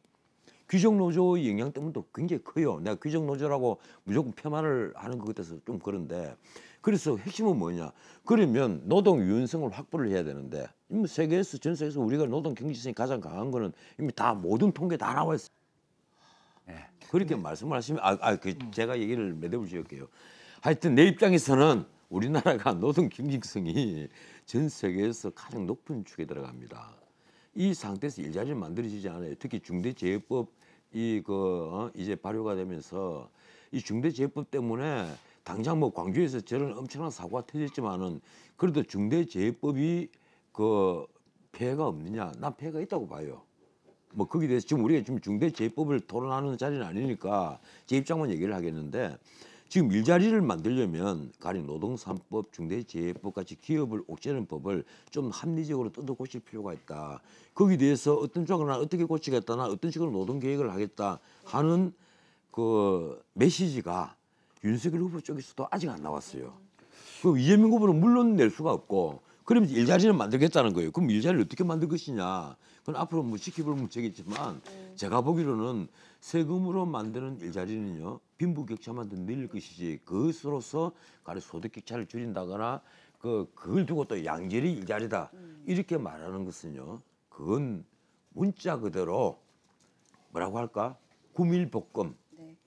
귀족 노조의 영향 때문도 굉장히 커요. 내가 귀족 노조라고 무조건 폄하를 하는 것에 대해서 좀 그런데 그래서 핵심은 뭐냐? 그러면 노동 유연성을 확보를 해야 되는데 이미 세계에서 전 세계에서 우리가 노동 경제성이 가장 강한 거는 이미 다 모든 통계 다 나와 있어요. 네. 그렇게 말씀을 하시면 아, 아, 그 제가 얘기를 매듭을 지을게요. 하여튼 내 입장에서는 우리나라가 노동 경쟁성이 전 세계에서 가장 높은 축에 들어갑니다. 이 상태에서 일자리를 만들어지지 않아요. 특히 중대재해법 이 그 이제 발효가 되면서 이 중대재해법 때문에 당장 뭐 광주에서 저런 엄청난 사고가 터졌지만은 그래도 중대재해법이 그 폐해가 없느냐? 난 폐해가 있다고 봐요. 뭐 거기에 대해서 지금 우리가 지금 중대재해법을 토론하는 자리는 아니니까 제 입장만 얘기를 하겠는데, 지금 일자리를 만들려면 가령 노동산법, 중대재해법 같이 기업을 옥죄는 법을 좀 합리적으로 뜯어 고칠 필요가 있다. 거기에 대해서 어떤 쪽으로 난 어떻게 고치겠다, 나 어떤 식으로 노동계획을 하겠다 하는 그 메시지가 윤석열 후보 쪽에서도 아직 안 나왔어요. 그 이재명 후보는 물론 낼 수가 없고, 그러면 일자리를 만들겠다는 거예요. 그럼 일자리를 어떻게 만들 것이냐. 그건 앞으로 뭐 지켜볼 문제겠지만 제가 보기로는 세금으로 만드는 일자리는요, 빈부격차만 더 늘릴 것이지 그것으로서 가령 소득격차를 줄인다거나 그 그걸 두고 또 양질의 일자리다 이렇게 말하는 것은요, 그건 문자 그대로 뭐라고 할까, 구밀볶음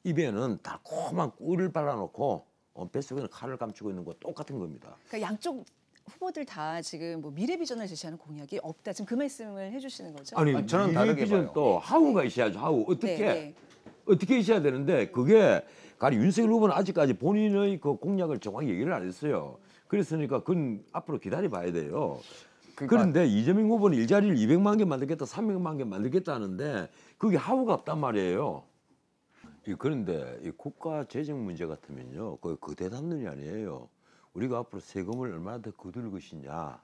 입에는 달콤한 꿀을 발라놓고 뱃속에는 칼을 감추고 있는 거 똑같은 겁니다. 그러니까 양쪽 후보들 다 지금 뭐 미래 비전을 제시하는 공약이 없다. 지금 그 말씀을 해주시는 거죠? 아니, 아니 저는 미래 비전 또 하우가 있어야죠. 하우 어떻게 네, 네. 어떻게 있어야 되는데 그게 가령 윤석열 후보는 아직까지 본인의 그 공약을 정확히 얘기를 안 했어요. 그랬으니까 그건 앞으로 기다려봐야 돼요. 그러니까, 그런데 이재명 후보는 일자리를 이백만 개 만들겠다, 삼백만 개 만들겠다 하는데 그게 하우가 없단 말이에요. 그런데 이 국가 재정 문제 같으면요, 거의 그 대담론이 아니에요. 우리가 앞으로 세금을 얼마나 더 거둘 것이냐.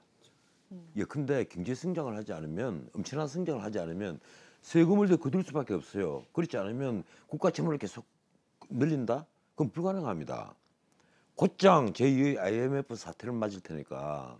예, 근데 경제 성장을 하지 않으면, 엄청난 성장을 하지 않으면 세금을 더 거둘 수밖에 없어요. 그렇지 않으면 국가 채무를 계속 늘린다? 그건 불가능합니다. 곧장 제이의 아이엠에프 사태를 맞을 테니까.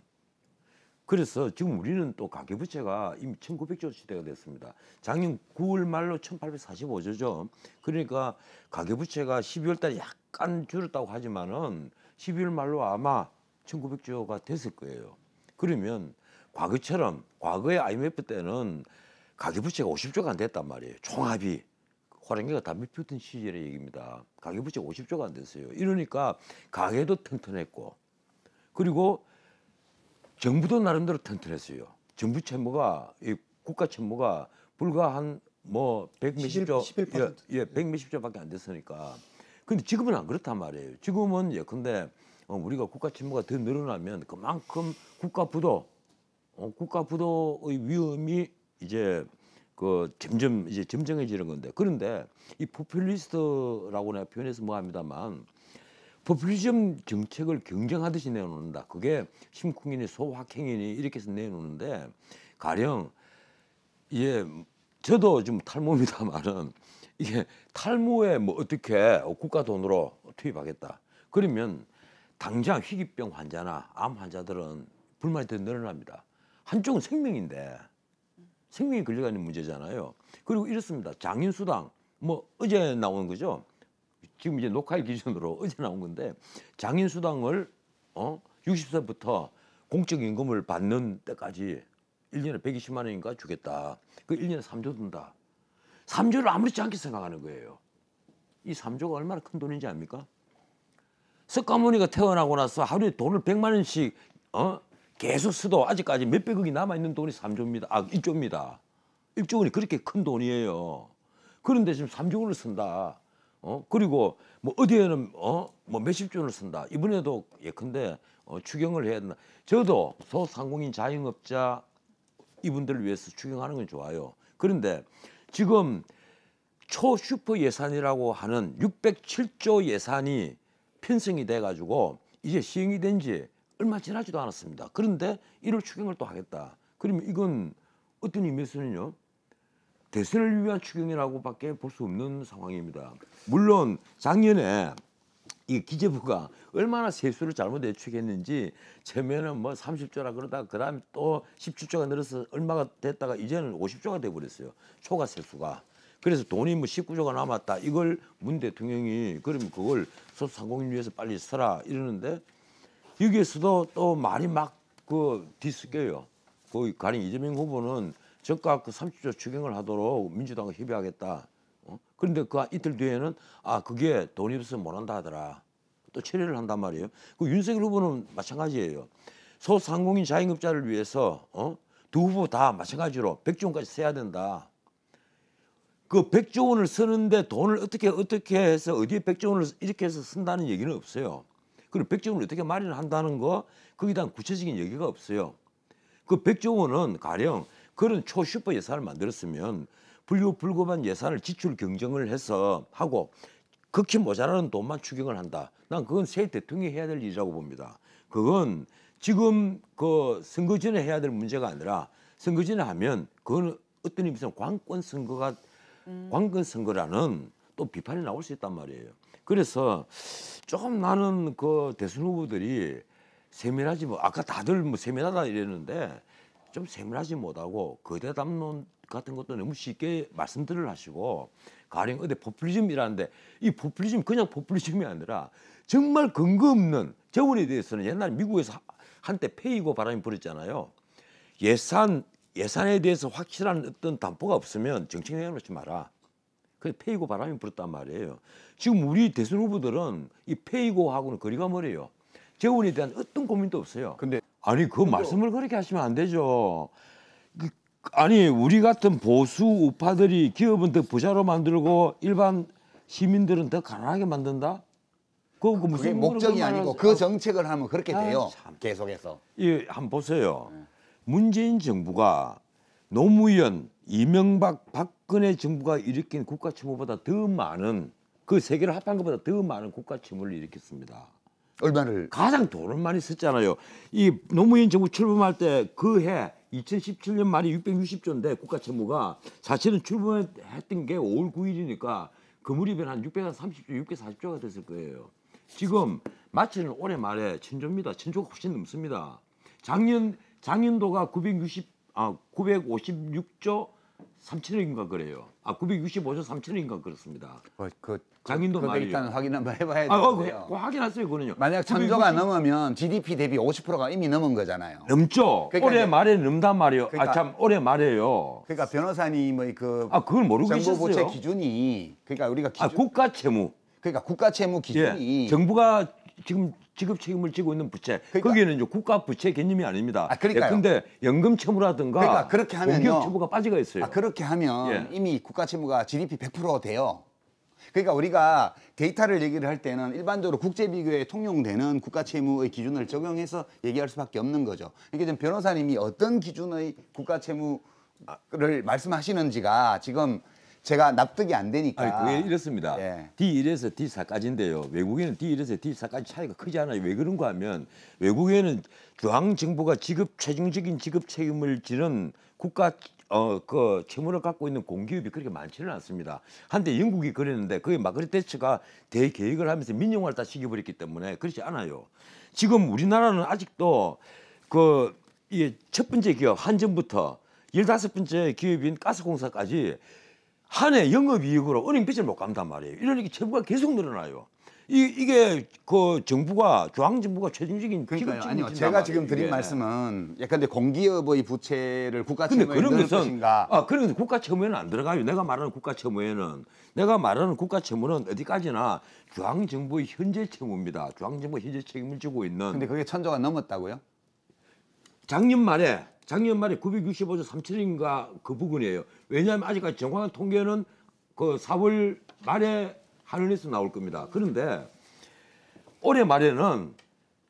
그래서 지금 우리는 또 가계부채가 이미 천구백 조 시대가 됐습니다. 작년 구월 말로 천팔백사십오 조죠. 그러니까 가계부채가 십이월 달에 약간 줄었다고 하지만은 십이월 말로 아마 천구백 조가 됐을 거예요. 그러면 과거처럼, 과거의 아이엠에프 때는 가계부채가 오십 조가 안 됐단 말이에요. 총합이. 호랑이가 담배 피우던 시절의 얘기입니다. 가계부채가 오십 조가 안 됐어요. 이러니까 가계도 튼튼했고, 그리고 정부도 나름대로 튼튼했어요. 정부 채무가, 이 국가 채무가 불과 한 뭐 백몇십 조, 예, 예, 백몇십 조밖에 안 됐으니까. 근데 지금은 안 그렇단 말이에요. 지금은 예컨대 우리가 국가 채무가 더 늘어나면 그만큼 국가 부도, 어, 국가 부도의 위험이 이제 그 점점 이제 점정해지는 건데, 그런데 이 포퓰리스트라고 내가 표현해서 뭐합니다만 포퓰리즘 정책을 경쟁하듯이 내놓는다. 그게 심쿵이니 소확행이니 이렇게 해서 내놓는데, 가령 예 저도 좀 탈모입니다만은. 이게 탈모에 뭐 어떻게 국가 돈으로 투입하겠다. 그러면 당장 희귀병 환자나 암 환자들은 불만이 더 늘어납니다. 한쪽은 생명인데 생명이 걸려가는 문제잖아요. 그리고 이렇습니다. 장인수당 뭐 어제 나온 거죠. 지금 이제 녹화일 기준으로 어제 나온 건데, 장인수당을 어 육십 세부터 공적임금을 받는 때까지 일 년에 백이십만 원인가 주겠다. 그 일 년에 삼 조 든다. 삼 조를 아무렇지 않게 생각하는 거예요. 이 삼 조가 얼마나 큰 돈인지 압니까? 석가모니가 태어나고 나서 하루에 돈을 백만 원씩 어? 계속 쓰도 아직까지 몇백억이 남아있는 돈이 삼 조입니다. 아, 일 조입니다. 일 조 원이 그렇게 큰 돈이에요. 그런데 지금 삼 조 원을 쓴다. 어? 그리고 뭐 어디에는 어? 뭐 몇십 조 원을 쓴다. 이번에도 예컨대 어, 추경을 해야 된다. 저도 소상공인 자영업자 이분들을 위해서 추경하는 건 좋아요. 그런데 지금 초슈퍼 예산이라고 하는 육백칠 조 예산이 편성이 돼가지고 이제 시행이 된 지 얼마 지나지도 않았습니다. 그런데 일월 추경을 또 하겠다. 그러면 이건 어떤 의미에서는요, 대선을 위한 추경이라고밖에 볼 수 없는 상황입니다. 물론 작년에 이 기재부가 얼마나 세수를 잘못 예측했는지 처음에는 뭐 삼십 조라 그러다가 그 다음에 또 십칠 조가 늘어서 얼마가 됐다가 이제는 오십 조가 돼버렸어요. 초과 세수가. 그래서 돈이 뭐 십구 조가 남았다. 이걸 문 대통령이 그럼 그걸 소상공인 위해서 빨리 써라 이러는데, 여기에서도 또 말이 막 그 뒤섞여요. 거기 가령 이재명 후보는 저가 그 삼십 조 추경을 하도록 민주당과 협의하겠다. 그런데 그 이틀 뒤에는 아 그게 돈이 없어서 못한다 하더라. 또 철회를 한단 말이에요. 그 윤석열 후보는 마찬가지예요. 소상공인 자영업자를 위해서 어? 두 후보 다 마찬가지로 백조 원까지 써야 된다. 그 백조 원을 쓰는데 돈을 어떻게 어떻게 해서 어디에 백조 원을 이렇게 해서 쓴다는 얘기는 없어요. 그리고 백조 원을 어떻게 마련한다는 거 거기에 대한 구체적인 얘기가 없어요. 그 백조 원은 가령 그런 초슈퍼 예산을 만들었으면 불고 불고만 예산을 지출 경정을 해서 하고 극히 모자라는 돈만 추경을 한다. 난 그건 새 대통령이 해야 될 일이라고 봅니다. 그건 지금 그 선거 전에 해야 될 문제가 아니라 선거 전에 하면 그건 어떤 의미에서 관권 선거가 관건 선거라는 또 비판이 나올 수 있단 말이에요. 그래서 조금 나는 그 대선 후보들이 세밀하지 뭐 아까 다들 뭐 세밀하다 이랬는데 좀 세밀하지 못하고 거대담론 같은 것도 너무 쉽게 말씀들을 하시고 가령 어디 포퓰리즘이라는데 이 포퓰리즘 그냥 포퓰리즘이 아니라 정말 근거 없는 재원에 대해서는 옛날 미국에서 한때 페이고 바람이 불었잖아요. 예산 예산에 대해서 확실한 어떤 담보가 없으면 정책 내놓지 마라. 그게 페이고 바람이 불었단 말이에요. 지금 우리 대선 후보들은 이 페이고하고는 거리가 멀어요. 재원에 대한 어떤 고민도 없어요. 근데 아니 그 근데... 말씀을 그렇게 하시면 안 되죠. 그, 아니 우리 같은 보수 우파들이 기업은 더 부자로 만들고 일반 시민들은 더 가난하게 만든다? 그거 그 무슨 목적이 아니고 그 정책을 하면 그렇게 아, 돼요. 참. 계속해서. 예, 한번 보세요. 네. 문재인 정부가 노무현, 이명박, 박근혜 정부가 일으킨 국가침해보다 더 많은 그 세 개를 합한 것보다 더 많은 국가침해를 일으켰습니다. 얼마를? 가장 돈을 많이 썼잖아요. 이 노무현 정부 출범할 때 그 해 이천십칠 년 말이 육백육십조인데 국가침해가 사실은 출범했던 게 오월 구일이니까 그 무렵에는 한 육백삼십조, 육백사십조가 됐을 거예요. 지금 마치는 올해 말에 천조입니다. 천조가 훨씬 넘습니다. 작년 작년도가 구백육십, 아, 구백오십육조 삼천억인가 그래요. 아, 구백육십오조 삼천억인가 그렇습니다. 어, 그, 작년도 말이에요. 일단 확인 한번 해봐야 돼요. 아, 어, 그, 그 확인하세요, 그거는요. 만약 천조가 넘으면 지디피 대비 오십 퍼센트가 이미 넘은 거잖아요. 넘죠. 그러니까 올해 이제, 말에 넘단 말이에요. 그러니까, 아, 참 올해 말에요. 그러니까 변호사님의 그 아, 그걸 모르고 정부 보채 기준이 그러니까 우리가 기준, 아, 국가 채무. 그러니까 국가 채무 기준이 예, 정부가 지금 지급 책임을 지고 있는 부채. 그러니까, 거기는 이제 국가 부채 개념이 아닙니다. 아, 그러니까요. 예, 근데 연금 채무라든가 그러니까 그렇게 하면 공기업 채무가 빠지가 있어요. 아, 그렇게 하면 예. 이미 국가 채무가 지디피 백 퍼센트 돼요. 그러니까 우리가 데이터를 얘기를 할 때는 일반적으로 국제 비교에 통용되는 국가 채무의 기준을 적용해서 얘기할 수밖에 없는 거죠. 그러니까 변호사님이 어떤 기준의 국가 채무를 말씀하시는지가 지금 제가 납득이 안 되니까. 아니, 그게 이렇습니다. 예. 디 일에서 디 사까지인데요. 외국에는 디 일에서 디 사까지 차이가 크지 않아요. 왜 그런가 하면 외국에는 중앙 정부가 지급 최종적인 지급 책임을 지는 국가 어, 그 채무를 갖고 있는 공기업이 그렇게 많지는 않습니다. 한때 영국이 그랬는데 그게 마그리 대처가 대개혁을 하면서 민영화를 다 시켜버렸기 때문에 그렇지 않아요. 지금 우리나라는 아직도 그 이 첫 번째 기업 한전부터 열다섯 번째 기업인 가스공사까지 한 해 영업이익으로 은행빚을 못 갚는단 말이에요. 이러니까 채무가 계속 늘어나요. 이, 이게 그 정부가 중앙정부가 최종적인 그러니까요. 아니요. 제가 말이에요. 지금 드린 이게. 말씀은 예컨대 공기업의 부채를 국가채무에 넣을 것인가. 아, 그런 것은 국가채무에는 안 들어가요. 내가 말하는 국가채무에는. 내가 말하는 국가채무는 어디까지나 중앙정부의 현재 채무입니다. 중앙정부가 현재 책임을 지고 있는. 근데 그게 천조가 넘었다고요? 작년 말에. 작년 말에 구백육십오조 삼천인가 그 부분이에요. 왜냐하면 아직까지 정확한 통계는 그 사월 말에 한은에서 나올 겁니다. 그런데 올해 말에는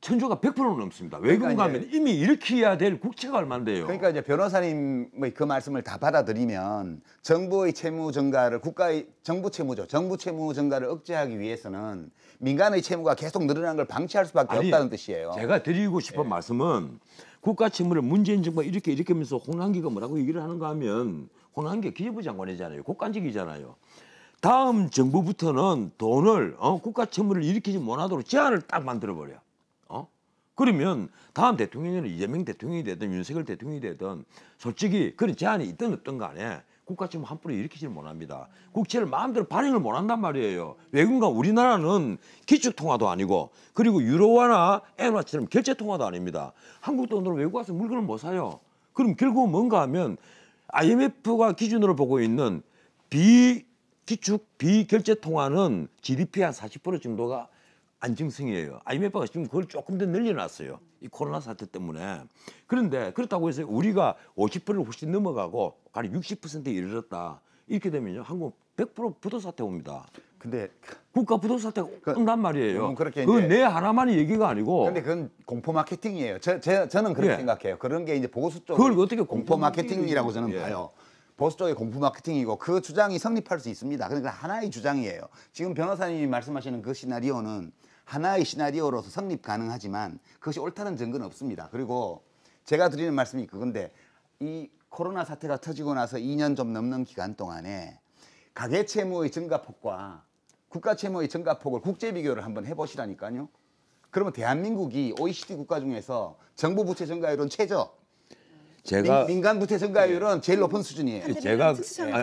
천조가 백 퍼센트 넘습니다. 왜 그런가 하면 그러니까 이미 일으켜야 될 국채가 얼만데요. 그러니까 이제 변호사님의 그 말씀을 다 받아들이면 정부의 채무 증가를 국가의 정부 채무죠. 정부 채무 증가를 억제하기 위해서는 민간의 채무가 계속 늘어나는 걸 방치할 수밖에 아니, 없다는 뜻이에요. 제가 드리고 싶은 예. 말씀은 국가 채무를 문재인 정부가 이렇게 이렇게 하면서 홍남기가 뭐라고 얘기를 하는가 하면 홍남기가 기재부 장관이잖아요. 국간직이잖아요. 다음 정부부터는 돈을 어, 국가 채무를 일으키지 못하도록 제한을 딱 만들어버려. 어? 그러면 다음 대통령은 이재명 대통령이 되든 윤석열 대통령이 되든 솔직히 그런 제한이 있든 없든 간에 국가 채무 함부로 일으키지는 못합니다. 국채를 마음대로 발행을 못한단 말이에요. 왜 그런가 우리나라는 기축통화도 아니고 그리고 유로화나 엔화처럼 결제통화도 아닙니다. 한국 돈으로 외국 와서 물건을 못 사요. 그럼 결국은 뭔가 하면 아이엠에프가 기준으로 보고 있는 비기축, 비결제통화는 지디피 한 사십 퍼센트 정도가 안정성이에요. 아이엠에프가 지금 그걸 조금 더 늘려놨어요. 이 코로나 사태 때문에. 그런데 그렇다고 해서 우리가 오십 퍼센트를 훨씬 넘어가고 가령 육십 퍼센트에 이르렀다. 이렇게 되면요. 한국 백 퍼센트 부도 사태 옵니다. 근데 국가 부도 사태가 그, 온단 말이에요. 그건 내 하나만의 얘기가 아니고. 근데 그건 공포 마케팅이에요. 저, 저, 저는 그렇게 예. 생각해요. 그런 게 이제 보수 쪽. 그걸 어떻게 공포, 공포 마케팅이라고 저는 예. 봐요. 보수 쪽의 공포 마케팅이고 그 주장이 성립할 수 있습니다. 그러니까 하나의 주장이에요. 지금 변호사님이 말씀하시는 그 시나리오는 하나의 시나리오로서 성립 가능하지만 그것이 옳다는 증거는 없습니다. 그리고 제가 드리는 말씀이 그건데 이 코로나 사태가 터지고 나서 이 년 좀 넘는 기간 동안에 가계 채무의 증가폭과 국가 채무의 증가폭을 국제 비교를 한번 해보시라니까요. 그러면 대한민국이 오이시디 국가 중에서 정부 부채 증가율은 최저, 제가 민, 민간 부채 증가율은 제일 높은 수준이에요. 제가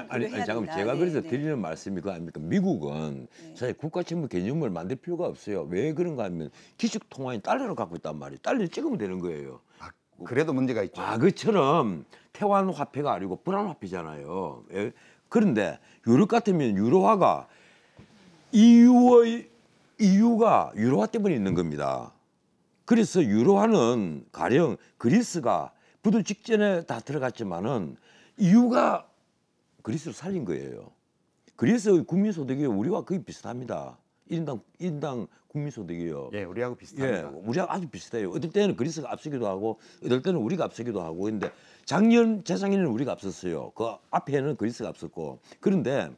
아니, 아니 잠깐만 제가 네, 그래서 네. 드리는 말씀이 그 아닙니까? 미국은 네. 사실 국가 채무 개념을 만들 필요가 없어요. 왜 그런가 하면 기축 통화인 달러를 갖고 있단 말이에요. 달러를 찍으면 되는 거예요. 아, 그래도 문제가 있죠. 아, 그처럼 태환 화폐가 아니고 불안 화폐잖아요. 예? 그런데 유럽 같으면 유로화가 이유의 이유가 유로화 때문에 있는 겁니다. 그래서 유로화는 가령 그리스가 부도 직전에 다 들어갔지만은 이유가 그리스를 살린 거예요. 그리스의 국민소득이 우리와 거의 비슷합니다. 인당 인당 국민소득이요. 예, 우리하고 비슷합니다. 예, 우리하고 아주 비슷해요. 어떨 때는 그리스가 앞서기도 하고, 어떨 때는 우리가 앞서기도 하고, 근데 작년 재작년에는 우리가 앞섰어요. 그 앞에는 그리스가 앞섰고, 그런데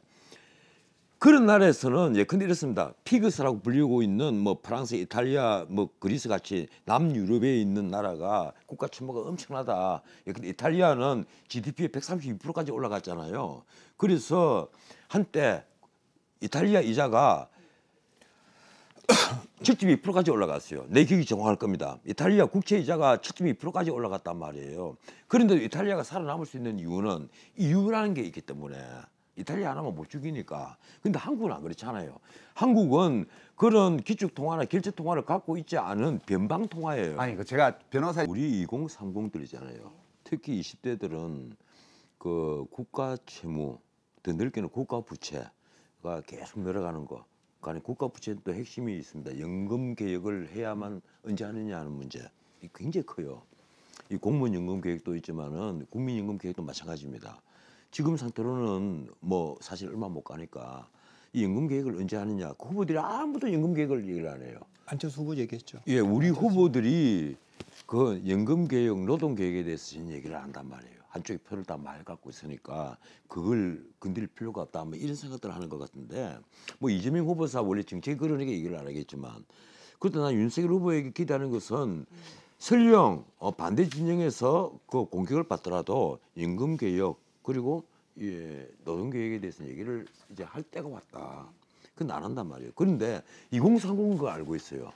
그런 나라에서는 예컨대 이렇습니다. 피그스라고 불리고 있는 뭐 프랑스, 이탈리아, 뭐 그리스 같이 남유럽에 있는 나라가 국가 채무가 엄청나다. 예컨대 이탈리아는 지디피의 백삼십이 퍼센트까지 올라갔잖아요. 그래서 한때 이탈리아 이자가 칠 점 이 퍼센트까지 올라갔어요. 내 기억이 정확할 겁니다. 이탈리아 국채 이자가 칠 점 이 퍼센트까지 올라갔단 말이에요. 그런데 이탈리아가 살아남을 수 있는 이유는 이유라는 게 있기 때문에. 이탈리아 하나만 못 죽이니까. 근데 한국은 안 그렇잖아요. 한국은 그런 기축통화나 결제통화를 갖고 있지 않은 변방통화예요. 아니, 그 제가 변호사 우리 이공삼공들이잖아요. 특히 이십 대들은 그 국가 채무, 더 넓게는 국가 부채가 계속 늘어가는 거. 그러니까 국가 부채는 또 핵심이 있습니다. 연금 개혁을 해야만 언제 하느냐 하는 문제. 이 굉장히 커요. 이 공무원 연금 개혁도 있지만은 국민 연금 개혁도 마찬가지입니다. 지금 상태로는 뭐 사실 얼마 못 가니까 이 연금 계획을 언제 하느냐. 그 후보들이 아무도 연금 계획을 얘기를 안 해요. 안철수 후보 얘기했죠. 예, 우리 안철수. 후보들이 그 연금 개혁, 노동 개혁에 대해서 지금 얘기를 안 한단 말이에요. 한쪽이 표를 다 많이 갖고 있으니까 그걸 건드릴 필요가 없다. 뭐 이런 생각들을 하는 것 같은데 뭐 이재명 후보사 원래 정책이 그러니까 얘기를 안 하겠지만 그것도 난 윤석열 후보에게 기대하는 것은 설령 반대 진영에서 그 공격을 받더라도 연금 개혁 그리고 예, 노동계획에 대해서 얘기를 이제 할 때가 왔다. 그건 안 한단 말이에요. 그런데 이공삼공은 그걸 알고 있어요.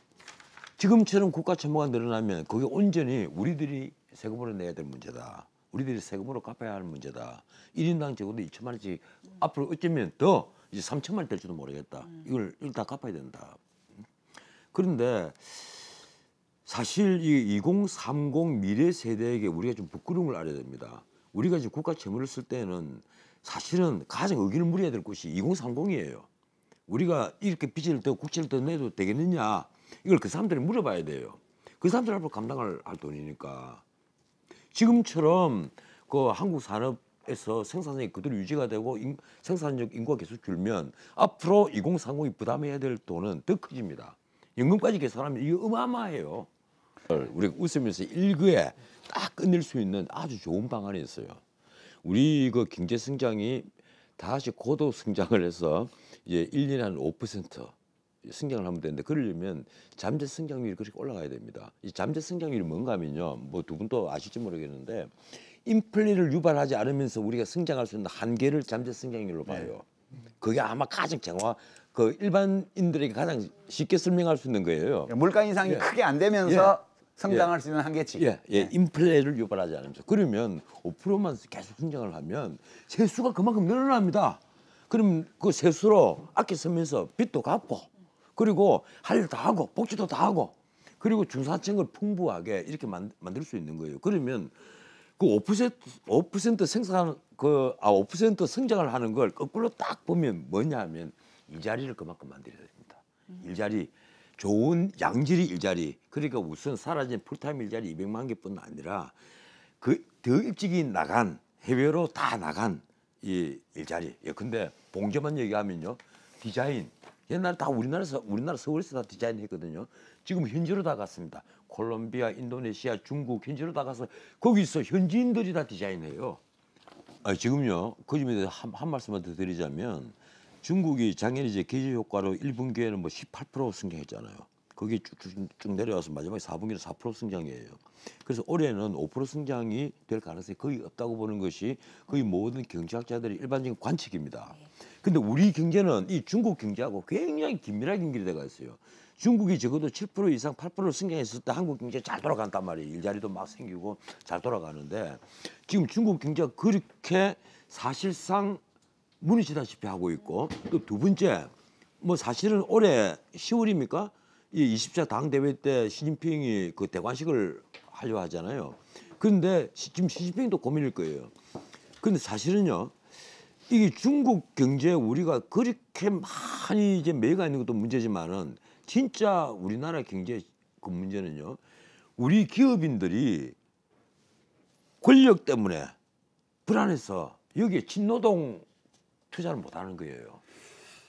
지금처럼 국가 채무가 늘어나면 그게 온전히 우리들이 세금으로 내야 될 문제다. 우리들이 세금으로 갚아야 할 문제다. 일 인당 적어도 이천만 원씩 음. 앞으로 어쩌면 더 이제 삼천만 원 될지도 모르겠다. 음. 이걸 일단 갚아야 된다. 그런데 사실 이 이공삼공 미래 세대에게 우리가 좀 부끄러움을 알아야 됩니다. 우리가 지금 국가 채무를 쓸 때는 사실은 가장 의기를 물어야 될 것이 이공삼공이에요. 우리가 이렇게 빚을 더 국채를 더 내도 되겠느냐. 이걸 그 사람들이 물어봐야 돼요. 그 사람들 앞으로 감당할 할 돈이니까. 지금처럼 그 한국 산업에서 생산성이 그대로 유지가 되고 인, 생산력 인구가 계속 줄면 앞으로 이공삼공이 부담해야 될 돈은 더 커집니다. 연금까지 계산하면 이게 어마어마해요. 우리가 웃으면서 일거에 딱 끝낼 수 있는 아주 좋은 방안이 있어요. 우리 그 경제 성장이 다시 고도 성장을 해서 이제 일 년에 한 오 퍼센트 성장을 하면 되는데 그러려면 잠재 성장률이 그렇게 올라가야 됩니다. 이 잠재 성장률이 뭔가 하면요. 뭐 두 분도 아실지 모르겠는데 인플레를 유발하지 않으면서 우리가 성장할 수 있는 한계를 잠재 성장률로 봐요. 네. 그게 아마 가장 정확 그 일반인들에게 가장 쉽게 설명할 수 있는 거예요. 물가 인상이 예. 크게 안 되면서 예. 성장할 예. 수 있는 한계치. 예, 예. 예. 인플레를 유발하지 않으면서. 그러면 오 퍼센트만 계속 성장을 하면 세수가 그만큼 늘어납니다. 그럼 그 세수로 아껴 쓰면서 빚도 갚고 그리고 할 일 다 하고 복지도 다 하고 그리고 중산층을 풍부하게 이렇게 만, 만들 수 있는 거예요. 그러면 그 오 퍼센트, 오 퍼센트 생산 그 아 오 퍼센트 성장을 하는 걸 거꾸로 딱 보면 뭐냐 하면 일자리를 그만큼 만들어야 됩니다. 음. 일자리. 좋은 양질의 일자리, 그러니까 우선 사라진 풀타임 일자리 이백만 개뿐 아니라 그 더 일찍이 나간, 해외로 다 나간 이 일자리. 예, 근데 봉제만 얘기하면요, 디자인 옛날에 다 우리나라에서 우리나라 서울에서 다 디자인했거든요. 지금 현지로 다 갔습니다. 콜롬비아, 인도네시아, 중국 현지로 다 가서 거기서 현지인들이 다 디자인해요. 아, 지금요, 그 점에 대해서 한, 한 말씀만 더 드리자면, 중국이 작년에 이제 경제 효과로 일 분기에는 뭐 십팔 퍼센트 성장했잖아요. 거기 쭉쭉 내려와서 마지막에 사 분기는 사 퍼센트 성장이에요. 그래서 올해는 오 퍼센트 성장이 될 가능성이 거의 없다고 보는 것이 거의 모든 경제학자들의 일반적인 관측입니다. 근데 우리 경제는 이 중국 경제하고 굉장히 긴밀하게 연결되어 있어요. 중국이 적어도 칠 퍼센트 이상 팔 퍼센트 성장했을 때 한국 경제 잘 돌아간단 말이에요. 일자리도 막 생기고 잘 돌아가는데, 지금 중국 경제가 그렇게 사실상 문이 지다시피 하고 있고, 또 두 번째, 뭐 사실은 올해 시월입니까? 이 이십 차 당대회 때 시진핑이 그 대관식을 하려 하잖아요. 그런데 지금 시진핑도 고민일 거예요. 근데 사실은요, 이게 중국 경제에 우리가 그렇게 많이 이제 매가 있는 것도 문제지만은, 진짜 우리나라 경제 그 문제는요, 우리 기업인들이 권력 때문에 불안해서 여기에 친노동 투자를 못하는 거예요.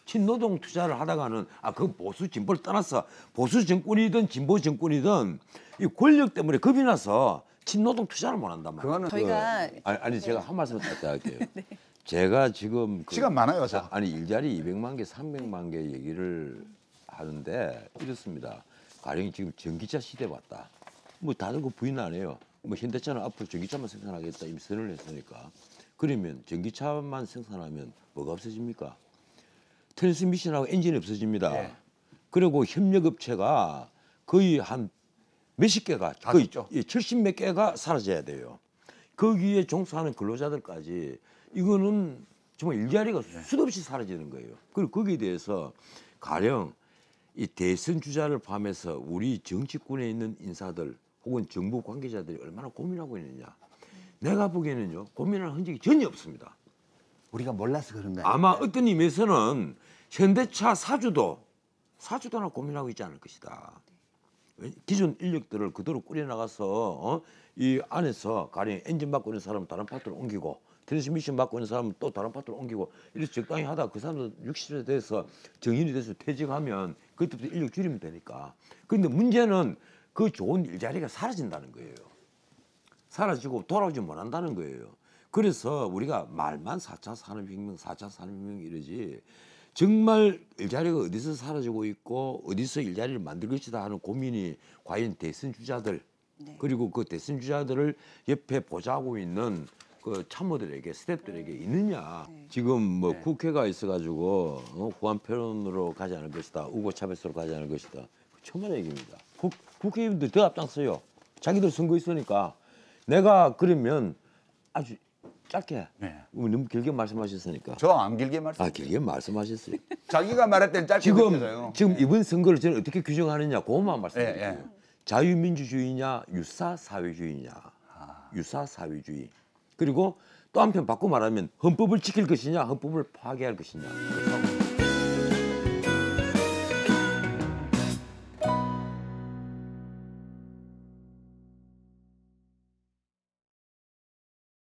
친노동 투자를 하다가는, 아, 그 보수 진보를 떠나서 보수 정권이든 진보 정권이든 이 권력 때문에 겁이 나서 친노동 투자를 못 한단 말이에요. 그거는 저희가 그, 아니, 아니 네. 제가 한 말씀 딱 할게요. 네. 제가 지금 그, 시간 많아요, 자. 아니 일자리 이백만 개, 삼백만 개 얘기를 하는데 이렇습니다. 가령 지금 전기차 시대 왔다. 뭐 다른 거 부인 안 해요. 뭐 현대차는 앞으로 전기차만 생산하겠다 이미 선언을 했으니까. 그러면 전기차만 생산하면 뭐가 없어집니까? 트랜스미션하고 엔진이 없어집니다. 네. 그리고 협력업체가 거의 한 몇십 개가, 거의 칠십몇 개가 사라져야 돼요. 거기에 종사하는 근로자들까지, 이거는 정말 일자리가 네. 수도 없이 사라지는 거예요. 그리고 거기에 대해서 가령 이 대선 주자를 포함해서 우리 정치권에 있는 인사들 혹은 정부 관계자들이 얼마나 고민하고 있느냐. 내가 보기에는요, 고민할 흔적이 전혀 없습니다. 우리가 몰라서 그런가. 아마 어떤 의미에서는 현대차 사주도 사주도 하나 고민하고 있지 않을 것이다. 기존 인력들을 그대로 꾸려나가서 어? 이 안에서 가령 엔진 받고 있는 사람은 다른 파트로 옮기고, 트랜스미션 받고 있는 사람은 또 다른 파트로 옮기고, 이렇게 적당히 하다가 그 사람도 육십 세 돼서 정인이 돼서 퇴직하면 그때부터 인력 줄이면 되니까. 그런데 문제는 그 좋은 일자리가 사라진다는 거예요. 사라지고 돌아오지 못한다는 거예요. 그래서 우리가 말만 사 차 산업혁명, 사 차 산업혁명 이러지, 정말 일자리가 어디서 사라지고 있고 어디서 일자리를 만들 것이다 하는 고민이 과연 대선 주자들, 네. 그리고 그 대선 주자들을 옆에 보좌하고 있는 그 참모들에게, 스태프들에게 있느냐. 네. 지금 뭐 네. 국회가 있어가지고 어, 호환편으로 가지 않을 것이다, 우고차별수로 가지 않을 것이다. 천만 얘기입니다. 국, 국회의원들 더 앞장서요. 자기들 선거 있으니까. 내가 그러면 아주 짧게, 네. 너무 길게 말씀하셨으니까. 저 안 길게 말씀. 아, 길게 말씀하셨어요. 자기가 말할 때는 짧게 말씀하세요. 지금, 지금 네. 이번 선거를 저는 어떻게 규정하느냐, 그것만 말씀드릴게요. 네, 네. 자유민주주의냐, 유사사회주의냐, 아. 유사사회주의. 그리고 또 한편 바꿔 말하면 헌법을 지킬 것이냐, 헌법을 파괴할 것이냐.